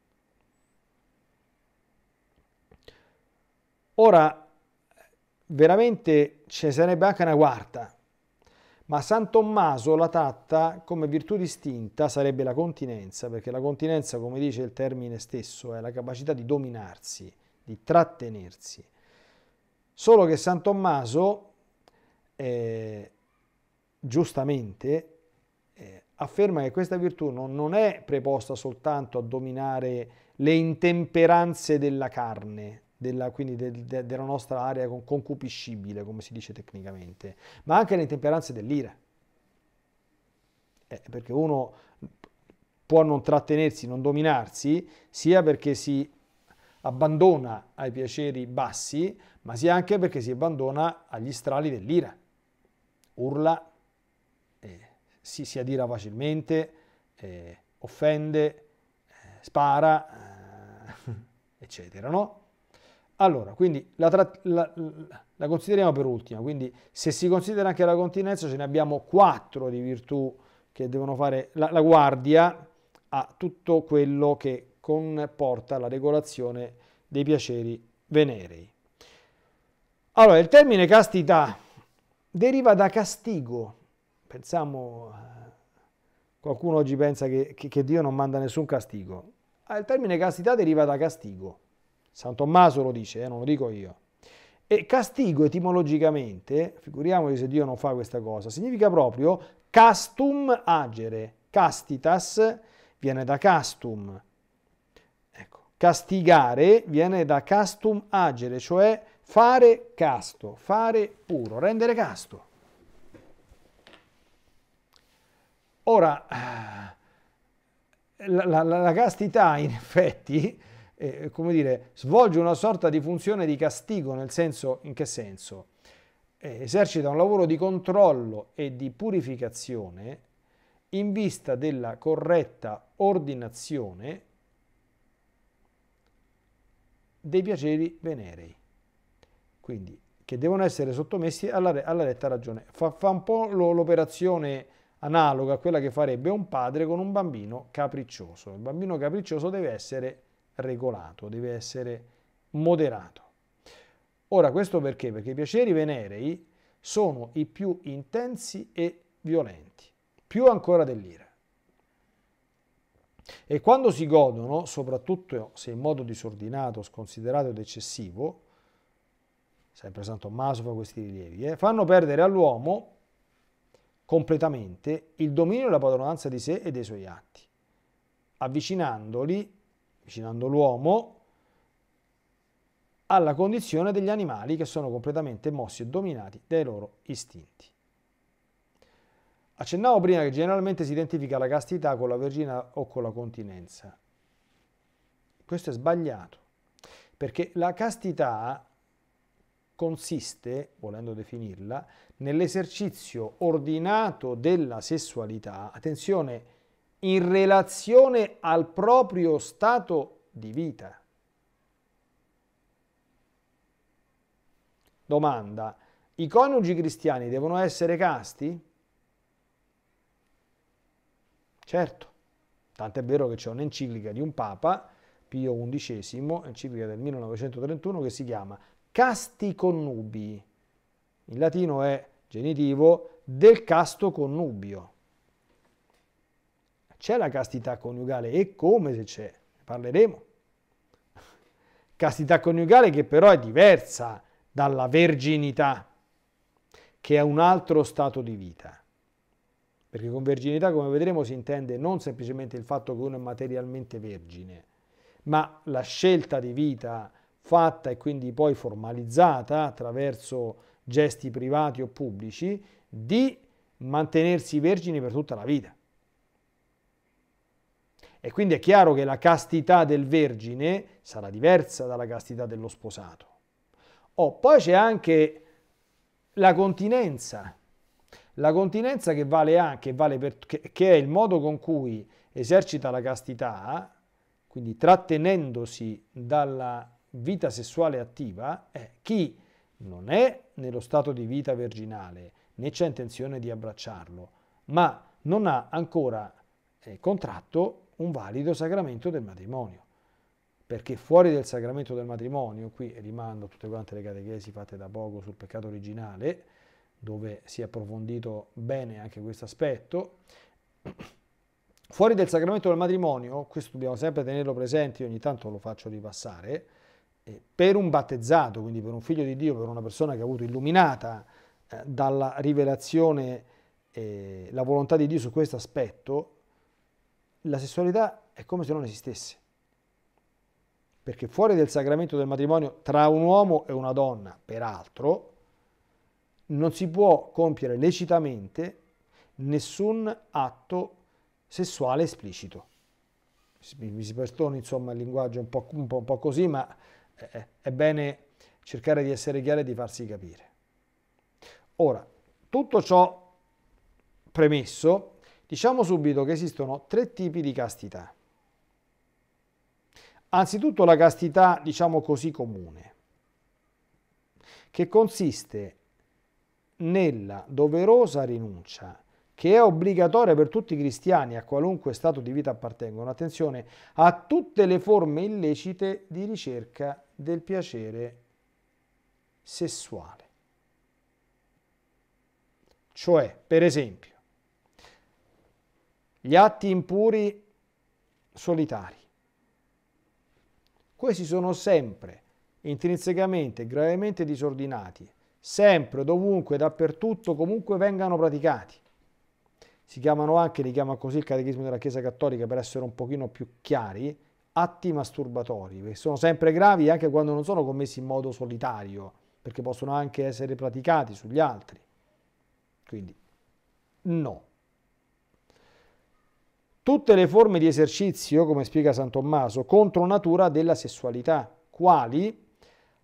Ora, veramente ce sarebbe anche una quarta, ma San Tommaso la tratta come virtù distinta, sarebbe la continenza, perché la continenza, come dice il termine stesso, è la capacità di dominarsi, di trattenersi. Solo che San Tommaso, giustamente, afferma che questa virtù non è preposta soltanto a dominare le intemperanze della carne, quindi della nostra area concupiscibile, come si dice tecnicamente, ma anche le intemperanze dell'ira, perché uno può non trattenersi, non dominarsi, sia perché si abbandona ai piaceri bassi, ma sia anche perché si abbandona agli strali dell'ira. Urla, si adira facilmente, offende, spara, eccetera, no? Allora, quindi la consideriamo per ultima, quindi se si considera anche la continenza ce ne abbiamo 4 di virtù che devono fare la guardia a tutto quello che comporta la regolazione dei piaceri venerei. Allora, il termine castità deriva da castigo. Pensiamo, qualcuno oggi pensa che Dio non manda nessun castigo. Il termine castità deriva da castigo. San Tommaso lo dice, non lo dico io. E castigo etimologicamente, figuriamoci se Dio non fa questa cosa, significa proprio castum agere. Castitas viene da castum. Ecco, castigare viene da castum agere, cioè fare casto, fare puro, rendere casto. Ora, la castità in effetti, come dire, svolge una sorta di funzione di castigo, nel senso, in che senso? Esercita un lavoro di controllo e di purificazione in vista della corretta ordinazione dei piaceri venerei, quindi che devono essere sottomessi alla retta ragione. Fa un po' l'operazione analoga a quella che farebbe un padre con un bambino capriccioso. Il bambino capriccioso deve essere regolato, deve essere moderato. Ora, questo perché? Perché i piaceri venerei sono i più intensi e violenti, più ancora dell'ira. E quando si godono, soprattutto se in modo disordinato, sconsiderato ed eccessivo, sempre San Tommaso fa questi rilievi, fanno perdere all'uomo completamente il dominio e la padronanza di sé e dei suoi atti, avvicinando l'uomo alla condizione degli animali che sono completamente mossi e dominati dai loro istinti. Accennavo prima che generalmente si identifica la castità con la verginità o con la continenza. Questo è sbagliato, perché la castità consiste, volendo definirla, nell'esercizio ordinato della sessualità, attenzione, in relazione al proprio stato di vita. Domanda: i coniugi cristiani devono essere casti? Certo, tant'è vero che c'è un'enciclica di un papa, Pio XI, enciclica del 1931, che si chiama Casti Connubii, in latino è genitivo del casto connubio. C'è la castità coniugale, e come se c'è, ne parleremo. Castità coniugale che però è diversa dalla verginità, che è un altro stato di vita. Perché con verginità, come vedremo, si intende non semplicemente il fatto che uno è materialmente vergine, ma la scelta di vita fatta e quindi poi formalizzata attraverso gesti privati o pubblici di mantenersi vergini per tutta la vita. E quindi è chiaro che la castità del vergine sarà diversa dalla castità dello sposato. Poi c'è anche la continenza. La continenza che vale anche, che è il modo con cui esercita la castità, quindi trattenendosi dalla vita sessuale attiva, è chi non è nello stato di vita virginale, né c'è intenzione di abbracciarlo, ma non ha ancora contratto un valido sacramento del matrimonio, perché fuori del sacramento del matrimonio, qui rimando a tutte quante le catechesi fatte da poco sul peccato originale, dove si è approfondito bene anche questo aspetto, fuori del sacramento del matrimonio, questo dobbiamo sempre tenerlo presente, io ogni tanto lo faccio ripassare, per un battezzato, quindi per un figlio di Dio, per una persona che ha avuto illuminata dalla rivelazione la volontà di Dio su questo aspetto, la sessualità è come se non esistesse. Perché fuori del sacramento del matrimonio, tra un uomo e una donna, peraltro, non si può compiere lecitamente nessun atto sessuale esplicito. mi si perdoni, insomma, il linguaggio è un po' così, ma è bene cercare di essere chiari e di farsi capire. Ora, tutto ciò premesso, diciamo subito che esistono tre tipi di castità. Anzitutto la castità, diciamo così, comune, che consiste nella doverosa rinuncia, che è obbligatoria per tutti i cristiani a qualunque stato di vita appartengono, attenzione, a tutte le forme illecite di ricerca del piacere sessuale. Cioè, per esempio, gli atti impuri solitari. Questi sono sempre intrinsecamente, gravemente disordinati, sempre, dovunque, dappertutto, comunque vengano praticati. Si chiamano anche, li chiama così il Catechismo della Chiesa Cattolica per essere un pochino più chiari, atti masturbatori, perché sono sempre gravi anche quando non sono commessi in modo solitario, perché possono anche essere praticati sugli altri. Quindi, no. Tutte le forme di esercizio, come spiega San Tommaso, contro natura della sessualità, quali,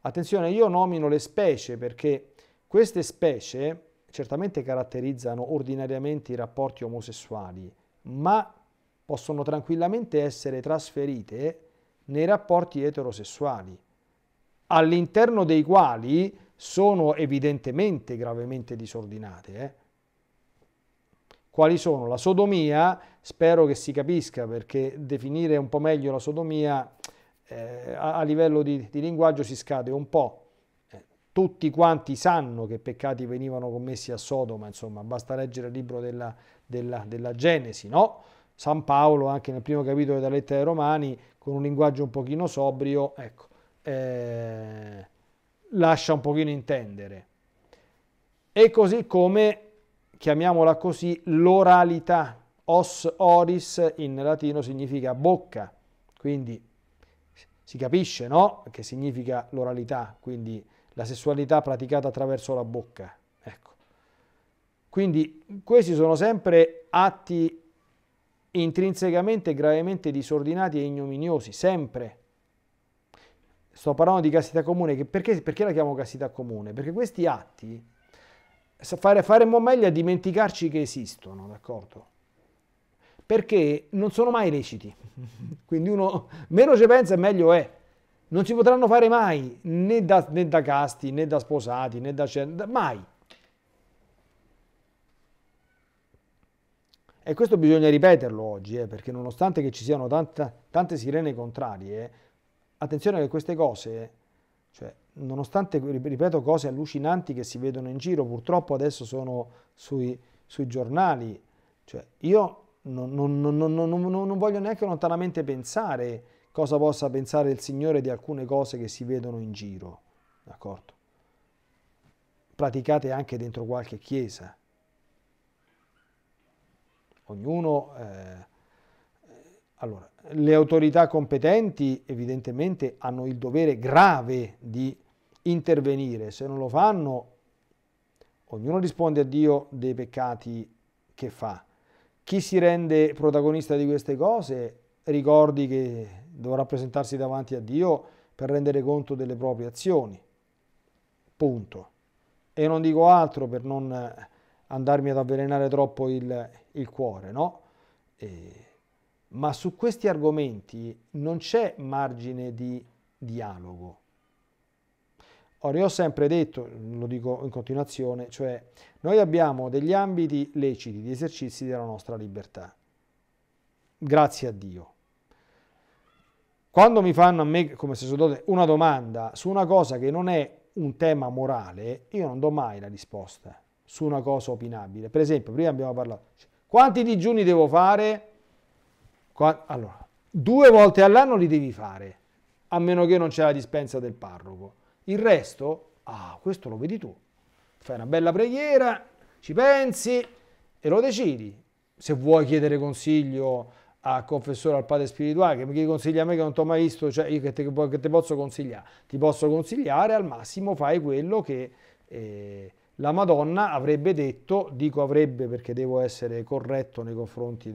attenzione, io nomino le specie perché queste specie certamente caratterizzano ordinariamente i rapporti omosessuali, ma possono tranquillamente essere trasferite nei rapporti eterosessuali, all'interno dei quali sono evidentemente gravemente disordinate. Quali sono? La sodomia, spero che si capisca, perché definire un po' meglio la sodomia a livello di linguaggio si scade un po'. Tutti quanti sanno che peccati venivano commessi a Sodoma, insomma, basta leggere il libro della Genesi, no? San Paolo, anche nel primo capitolo della lettera ai Romani, con un linguaggio un pochino sobrio, ecco, lascia un pochino intendere. E così come, chiamiamola così, l'oralità, os oris in latino significa bocca, quindi si capisce, no? Che significa l'oralità, quindi la sessualità praticata attraverso la bocca, ecco. Quindi questi sono sempre atti intrinsecamente e gravemente disordinati e ignominiosi, sempre. Sto parlando di castità comune, perché la chiamo castità comune? Perché questi atti faremmo meglio a dimenticarci che esistono, d'accordo? Perché non sono mai leciti, quindi uno meno ci pensa meglio è. Non si potranno fare mai, né da casti, né da sposati, né da mai. E questo bisogna ripeterlo oggi, perché nonostante che ci siano tante sirene contrarie, attenzione che queste cose, cioè, nonostante, ripeto, cose allucinanti che si vedono in giro, purtroppo adesso sono sui giornali, cioè, io non voglio neanche lontanamente pensare cosa possa pensare il Signore di alcune cose che si vedono in giro, d'accordo? Praticate anche dentro qualche chiesa. Ognuno, allora, le autorità competenti evidentemente hanno il dovere grave di intervenire. Se non lo fanno, ognuno risponde a Dio dei peccati che fa. Chi si rende protagonista di queste cose, ricordi che dovrà presentarsi davanti a Dio per rendere conto delle proprie azioni, punto. E non dico altro per non andarmi ad avvelenare troppo il cuore, no? Ma su questi argomenti non c'è margine di dialogo. Ora, io ho sempre detto, lo dico in continuazione, cioè noi abbiamo degli ambiti leciti di esercizi della nostra libertà, grazie a Dio. Quando mi fanno a me, come sacerdote, una domanda su una cosa che non è un tema morale, io non do mai la risposta su una cosa opinabile. Per esempio, prima abbiamo parlato, quanti digiuni devo fare? Allora, 2 volte all'anno li devi fare, a meno che non c'è la dispensa del parroco. Il resto, questo lo vedi tu. Fai una bella preghiera, ci pensi e lo decidi. Se vuoi chiedere consiglio a confessore, al padre spirituale, che mi chiede consigli a me che non ti ho mai visto, cioè io che te posso consigliare? Ti posso consigliare, al massimo fai quello che la Madonna avrebbe detto, dico avrebbe perché devo essere corretto nei confronti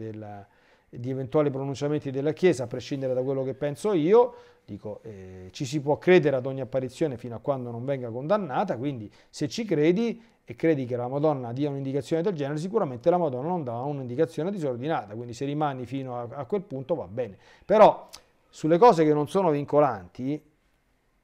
di eventuali pronunciamenti della Chiesa, a prescindere da quello che penso io, dico, ci si può credere ad ogni apparizione fino a quando non venga condannata, quindi se ci credi e credi che la Madonna dia un'indicazione del genere, sicuramente la Madonna non dà un'indicazione disordinata, quindi se rimani fino a quel punto va bene. Però sulle cose che non sono vincolanti,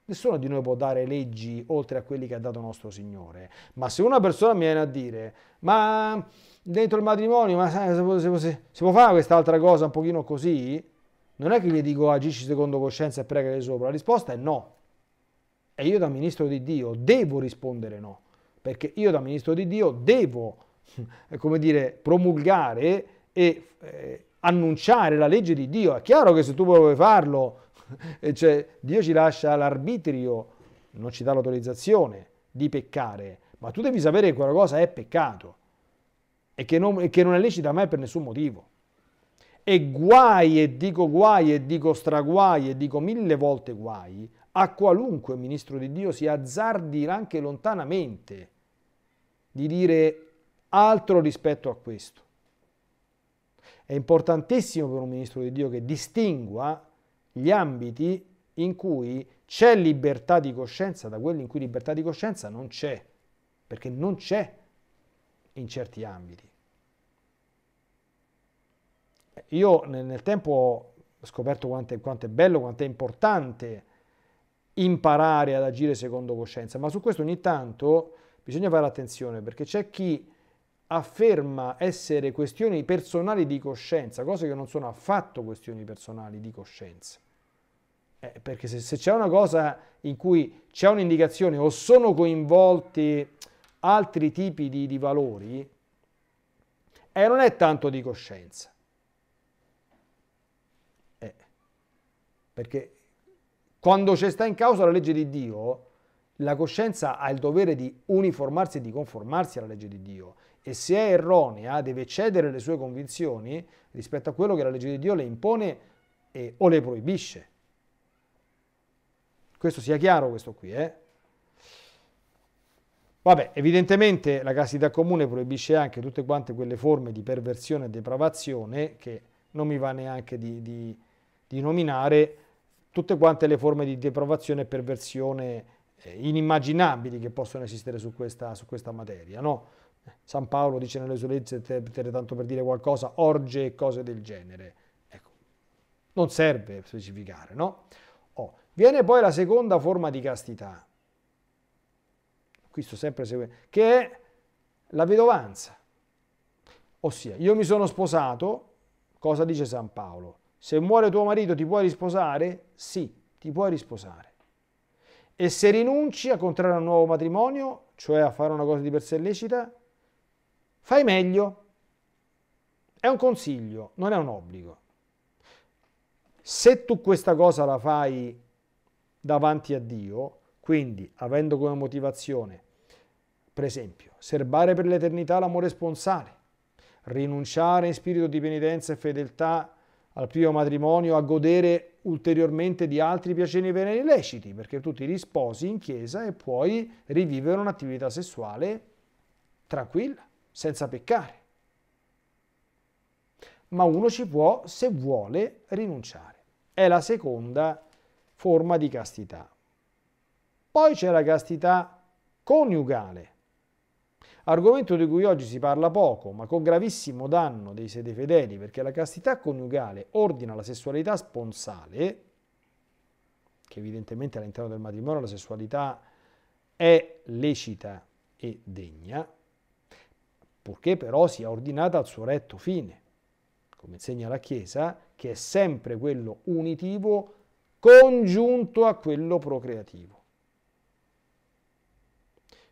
nessuno di noi può dare leggi oltre a quelli che ha dato nostro Signore. Ma se una persona mi viene a dire, ma dentro il matrimonio, ma se può fare quest'altra cosa un pochino così, non è che gli dico agisci secondo coscienza e pregare sopra. La risposta è no. E io da ministro di Dio devo rispondere no. Perché io da ministro di Dio devo, come dire, promulgare e annunciare la legge di Dio. È chiaro che se tu vuoi farlo, cioè, Dio ci lascia l'arbitrio, non ci dà l'autorizzazione di peccare, ma tu devi sapere che quella cosa è peccato e che non è lecita mai per nessun motivo. E guai e dico straguai e dico mille volte guai a qualunque ministro di Dio si azzardi anche lontanamente di dire altro rispetto a questo. È importantissimo per un ministro di Dio che distingua gli ambiti in cui c'è libertà di coscienza da quelli in cui libertà di coscienza non c'è, perché non c'è in certi ambiti. Io nel tempo ho scoperto quanto è bello, quanto è importante imparare ad agire secondo coscienza, ma su questo ogni tanto bisogna fare attenzione, perché c'è chi afferma essere questioni personali di coscienza, cose che non sono affatto questioni personali di coscienza. Perché se c'è una cosa in cui c'è un'indicazione o sono coinvolti altri tipi di valori, non è tanto di coscienza. Perché quando ci sta in causa la legge di Dio, la coscienza ha il dovere di uniformarsi e di conformarsi alla legge di Dio. E se è erronea deve cedere le sue convinzioni rispetto a quello che la legge di Dio le impone o le proibisce. Questo sia chiaro, questo qui. Vabbè, evidentemente la castità comune proibisce anche tutte quante quelle forme di perversione e depravazione che non mi va neanche di nominare, tutte quante le forme di depravazione e perversione inimmaginabili che possono esistere su questa materia, no? San Paolo dice nelle sue leggi, tanto per dire qualcosa, orge e cose del genere. Ecco, non serve specificare, no? Viene poi la seconda forma di castità, qui sto sempre seguendo, che è la vedovanza. Ossia, io mi sono sposato, cosa dice San Paolo? Se muore tuo marito ti puoi risposare? Sì, ti puoi risposare. E se rinunci a contrarre un nuovo matrimonio, cioè a fare una cosa di per sé lecita, fai meglio. È un consiglio, non è un obbligo. Se tu questa cosa la fai davanti a Dio, quindi avendo come motivazione, per esempio, serbare per l'eternità l'amore sponsale, rinunciare in spirito di penitenza e fedeltà al primo matrimonio, a godere ulteriormente di altri piaceri veneri illeciti, perché tu ti risposi in chiesa e puoi rivivere un'attività sessuale tranquilla, senza peccare. Ma uno ci può, se vuole, rinunciare. È la seconda forma di castità. Poi c'è la castità coniugale, argomento di cui oggi si parla poco, ma con gravissimo danno dei fedeli, perché la castità coniugale ordina la sessualità sponsale, che evidentemente all'interno del matrimonio la sessualità è lecita e degna, purché però sia ordinata al suo retto fine, come insegna la Chiesa, che è sempre quello unitivo congiunto a quello procreativo.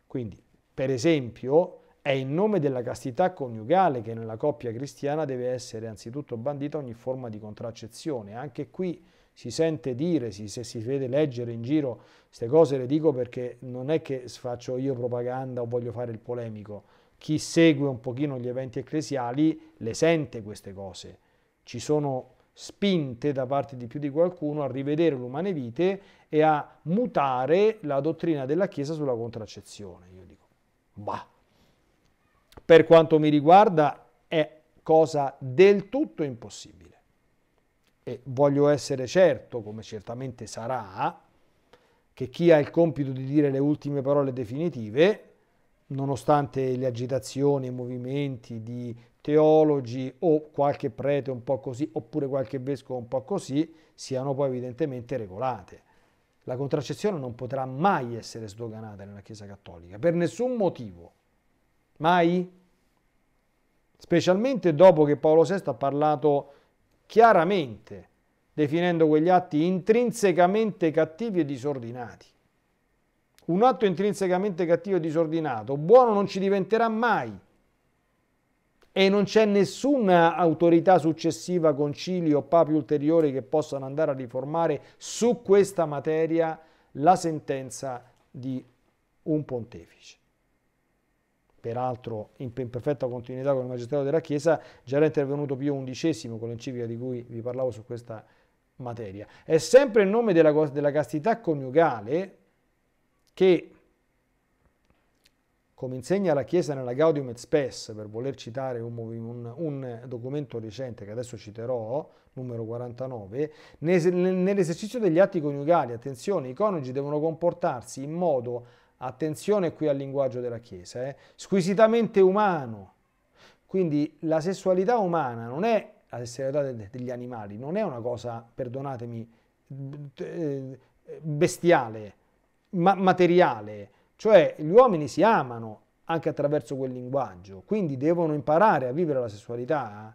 Quindi, per esempio, è in nome della castità coniugale che nella coppia cristiana deve essere anzitutto bandita ogni forma di contraccezione. Anche qui si sente dire, se si vede leggere in giro, queste cose le dico perché non è che faccio io propaganda o voglio fare il polemico. Chi segue un pochino gli eventi ecclesiali le sente queste cose. Ci sono spinte da parte di più di qualcuno a rivedere l'umane vite e a mutare la dottrina della Chiesa sulla contraccezione. Io dico, bah. Per quanto mi riguarda è cosa del tutto impossibile. e voglio essere certo, come certamente sarà, che chi ha il compito di dire le ultime parole definitive, nonostante le agitazioni, i movimenti di teologi o qualche prete un po' così, oppure qualche vescovo un po' così, siano poi evidentemente regolate. La contraccezione non potrà mai essere sdoganata nella Chiesa Cattolica, per nessun motivo, mai, specialmente dopo che Paolo VI ha parlato chiaramente, definendo quegli atti intrinsecamente cattivi e disordinati. Un atto intrinsecamente cattivo e disordinato, buono non ci diventerà mai, e non c'è nessuna autorità successiva, concili o papi ulteriori che possano andare a riformare su questa materia la sentenza di un pontefice. Peraltro, in perfetta continuità con il Magistero della Chiesa, già era intervenuto Pio XI con l'enciclica di cui vi parlavo su questa materia. È sempre in nome della castità coniugale che, come insegna la Chiesa nella Gaudium et Spes, per voler citare un documento recente che adesso citerò, numero 49, nell'esercizio degli atti coniugali, attenzione, i coniugi devono comportarsi in modo, attenzione qui al linguaggio della Chiesa, squisitamente umano. Quindi la sessualità umana non è la sessualità degli animali, non è una cosa, perdonatemi, bestiale, materiale, cioè gli uomini si amano anche attraverso quel linguaggio, quindi devono imparare a vivere la sessualità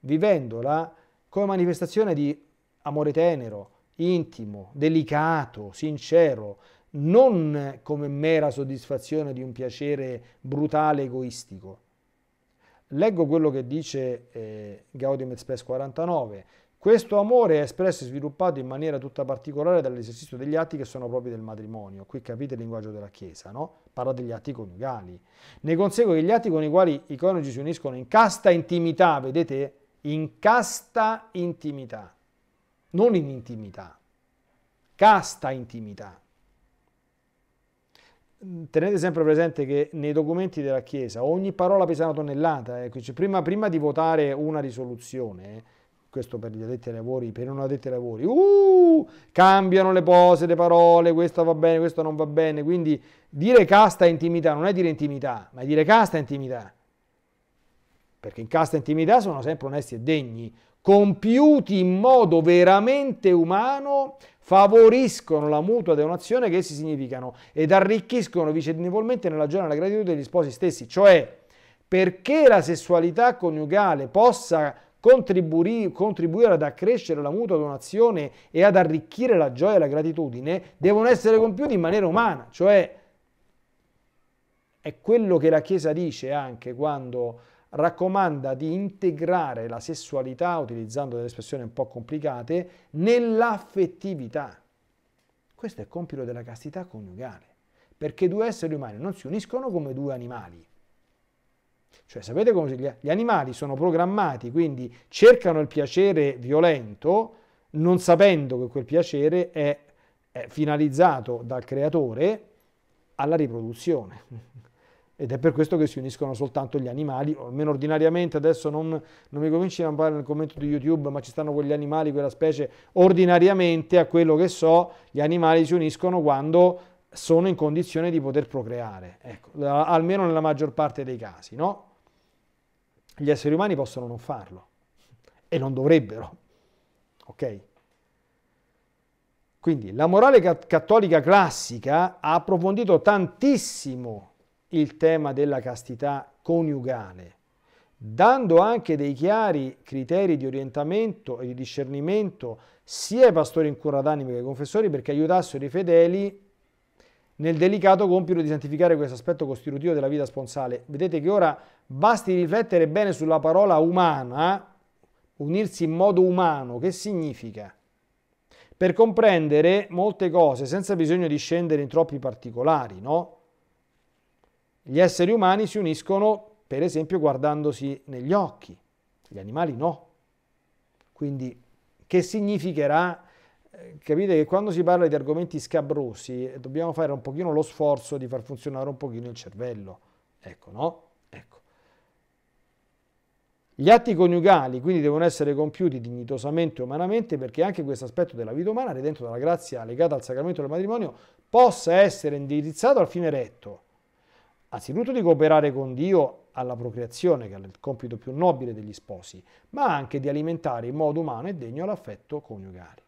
vivendola come manifestazione di amore tenero, intimo, delicato, sincero, non come mera soddisfazione di un piacere brutale, egoistico. Leggo quello che dice Gaudium et Spes 49. Questo amore è espresso e sviluppato in maniera tutta particolare dall'esercizio degli atti che sono propri del matrimonio. Qui capite il linguaggio della Chiesa, no? Parla degli atti coniugali. Ne consegue che gli atti con i quali i coniugi si uniscono in casta intimità, vedete? In casta intimità, non in intimità. Casta intimità. Tenete sempre presente che nei documenti della Chiesa ogni parola pesa una tonnellata. Prima di votare una risoluzione... questo per gli addetti ai lavori, per non addetti ai lavori, cambiano le pose, le parole, questo va bene, questo non va bene, quindi dire casta intimità non è dire intimità, ma è dire casta intimità, perché in casta intimità sono sempre onesti e degni, compiuti in modo veramente umano, favoriscono la mutua donazione che essi significano ed arricchiscono vicendevolmente nella gioia e nella gratitudine degli sposi stessi, cioè perché la sessualità coniugale possa contribuire ad accrescere la mutua donazione e ad arricchire la gioia e la gratitudine, devono essere compiuti in maniera umana, cioè è quello che la Chiesa dice anche quando raccomanda di integrare la sessualità, utilizzando delle espressioni un po' complicate, nell'affettività. Questo è il compito della castità coniugale, perché due esseri umani non si uniscono come due animali. Cioè, sapete come gli animali sono programmati, quindi cercano il piacere violento, non sapendo che quel piacere è finalizzato dal creatore alla riproduzione. Ed è per questo che si uniscono soltanto gli animali, o almeno ordinariamente, adesso non mi cominci a parlare nel commento di YouTube, ma ci stanno quegli animali, quella specie, ordinariamente, a quello che so, gli animali si uniscono quando sono in condizione di poter procreare, ecco, almeno nella maggior parte dei casi, no? Gli esseri umani possono non farlo e non dovrebbero, ok? Quindi la morale cattolica classica ha approfondito tantissimo il tema della castità coniugale, dando anche dei chiari criteri di orientamento e di discernimento sia ai pastori in cura d'anime che ai confessori, perché aiutassero i fedeli nel delicato compito di santificare questo aspetto costitutivo della vita sponsale. Vedete che ora basti riflettere bene sulla parola umana, unirsi in modo umano, che significa? Per comprendere molte cose senza bisogno di scendere in troppi particolari, no? Gli esseri umani si uniscono, per esempio, guardandosi negli occhi, gli animali no. Quindi, che significherà? Capite che quando si parla di argomenti scabrosi dobbiamo fare un pochino lo sforzo di far funzionare un pochino il cervello, ecco, no? Ecco. Gli atti coniugali quindi devono essere compiuti dignitosamente e umanamente, perché anche questo aspetto della vita umana, redento dalla grazia legata al sacramento del matrimonio, possa essere indirizzato al fine retto, anzitutto di cooperare con Dio alla procreazione, che è il compito più nobile degli sposi, ma anche di alimentare in modo umano e degno l'affetto coniugale.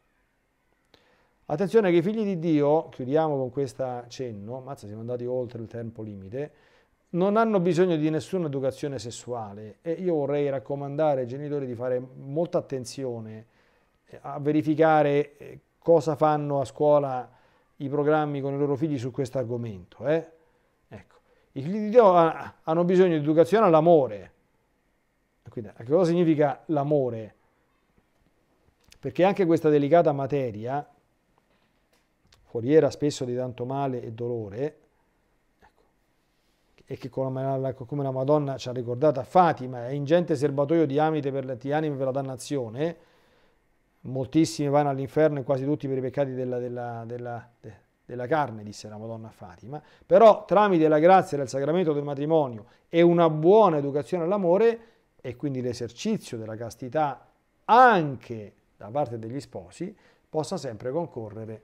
Attenzione che i figli di Dio, chiudiamo con questo cenno, mazza siamo andati oltre il tempo limite, non hanno bisogno di nessuna educazione sessuale, e io vorrei raccomandare ai genitori di fare molta attenzione a verificare cosa fanno a scuola i programmi con i loro figli su questo argomento. Ecco, i figli di Dio hanno bisogno di educazione all'amore. Quindi, che cosa significa l'amore? Perché anche questa delicata materia, foriera spesso di tanto male e dolore, e che come la Madonna ci ha ricordato a Fatima, è ingente serbatoio di anime per la dannazione, moltissimi vanno all'inferno e quasi tutti per i peccati della carne, disse la Madonna a Fatima, però tramite la grazia del sacramento del matrimonio e una buona educazione all'amore, e quindi l'esercizio della castità anche da parte degli sposi, possa sempre concorrere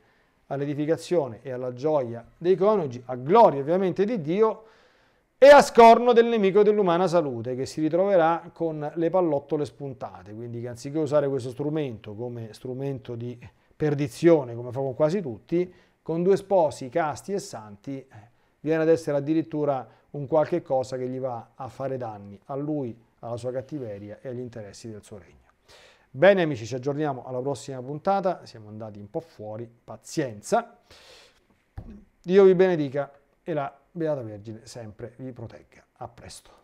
all'edificazione e alla gioia dei coniugi, a gloria ovviamente di Dio, e a scorno del nemico dell'umana salute, che si ritroverà con le pallottole spuntate. Quindi che anziché usare questo strumento come strumento di perdizione, come fa con quasi tutti, con due sposi casti e santi viene ad essere addirittura un qualche cosa che gli va a fare danni a lui, alla sua cattiveria e agli interessi del suo regno. Bene amici, ci aggiorniamo alla prossima puntata, siamo andati un po' fuori, pazienza. Dio vi benedica e la Beata Vergine sempre vi protegga. A presto.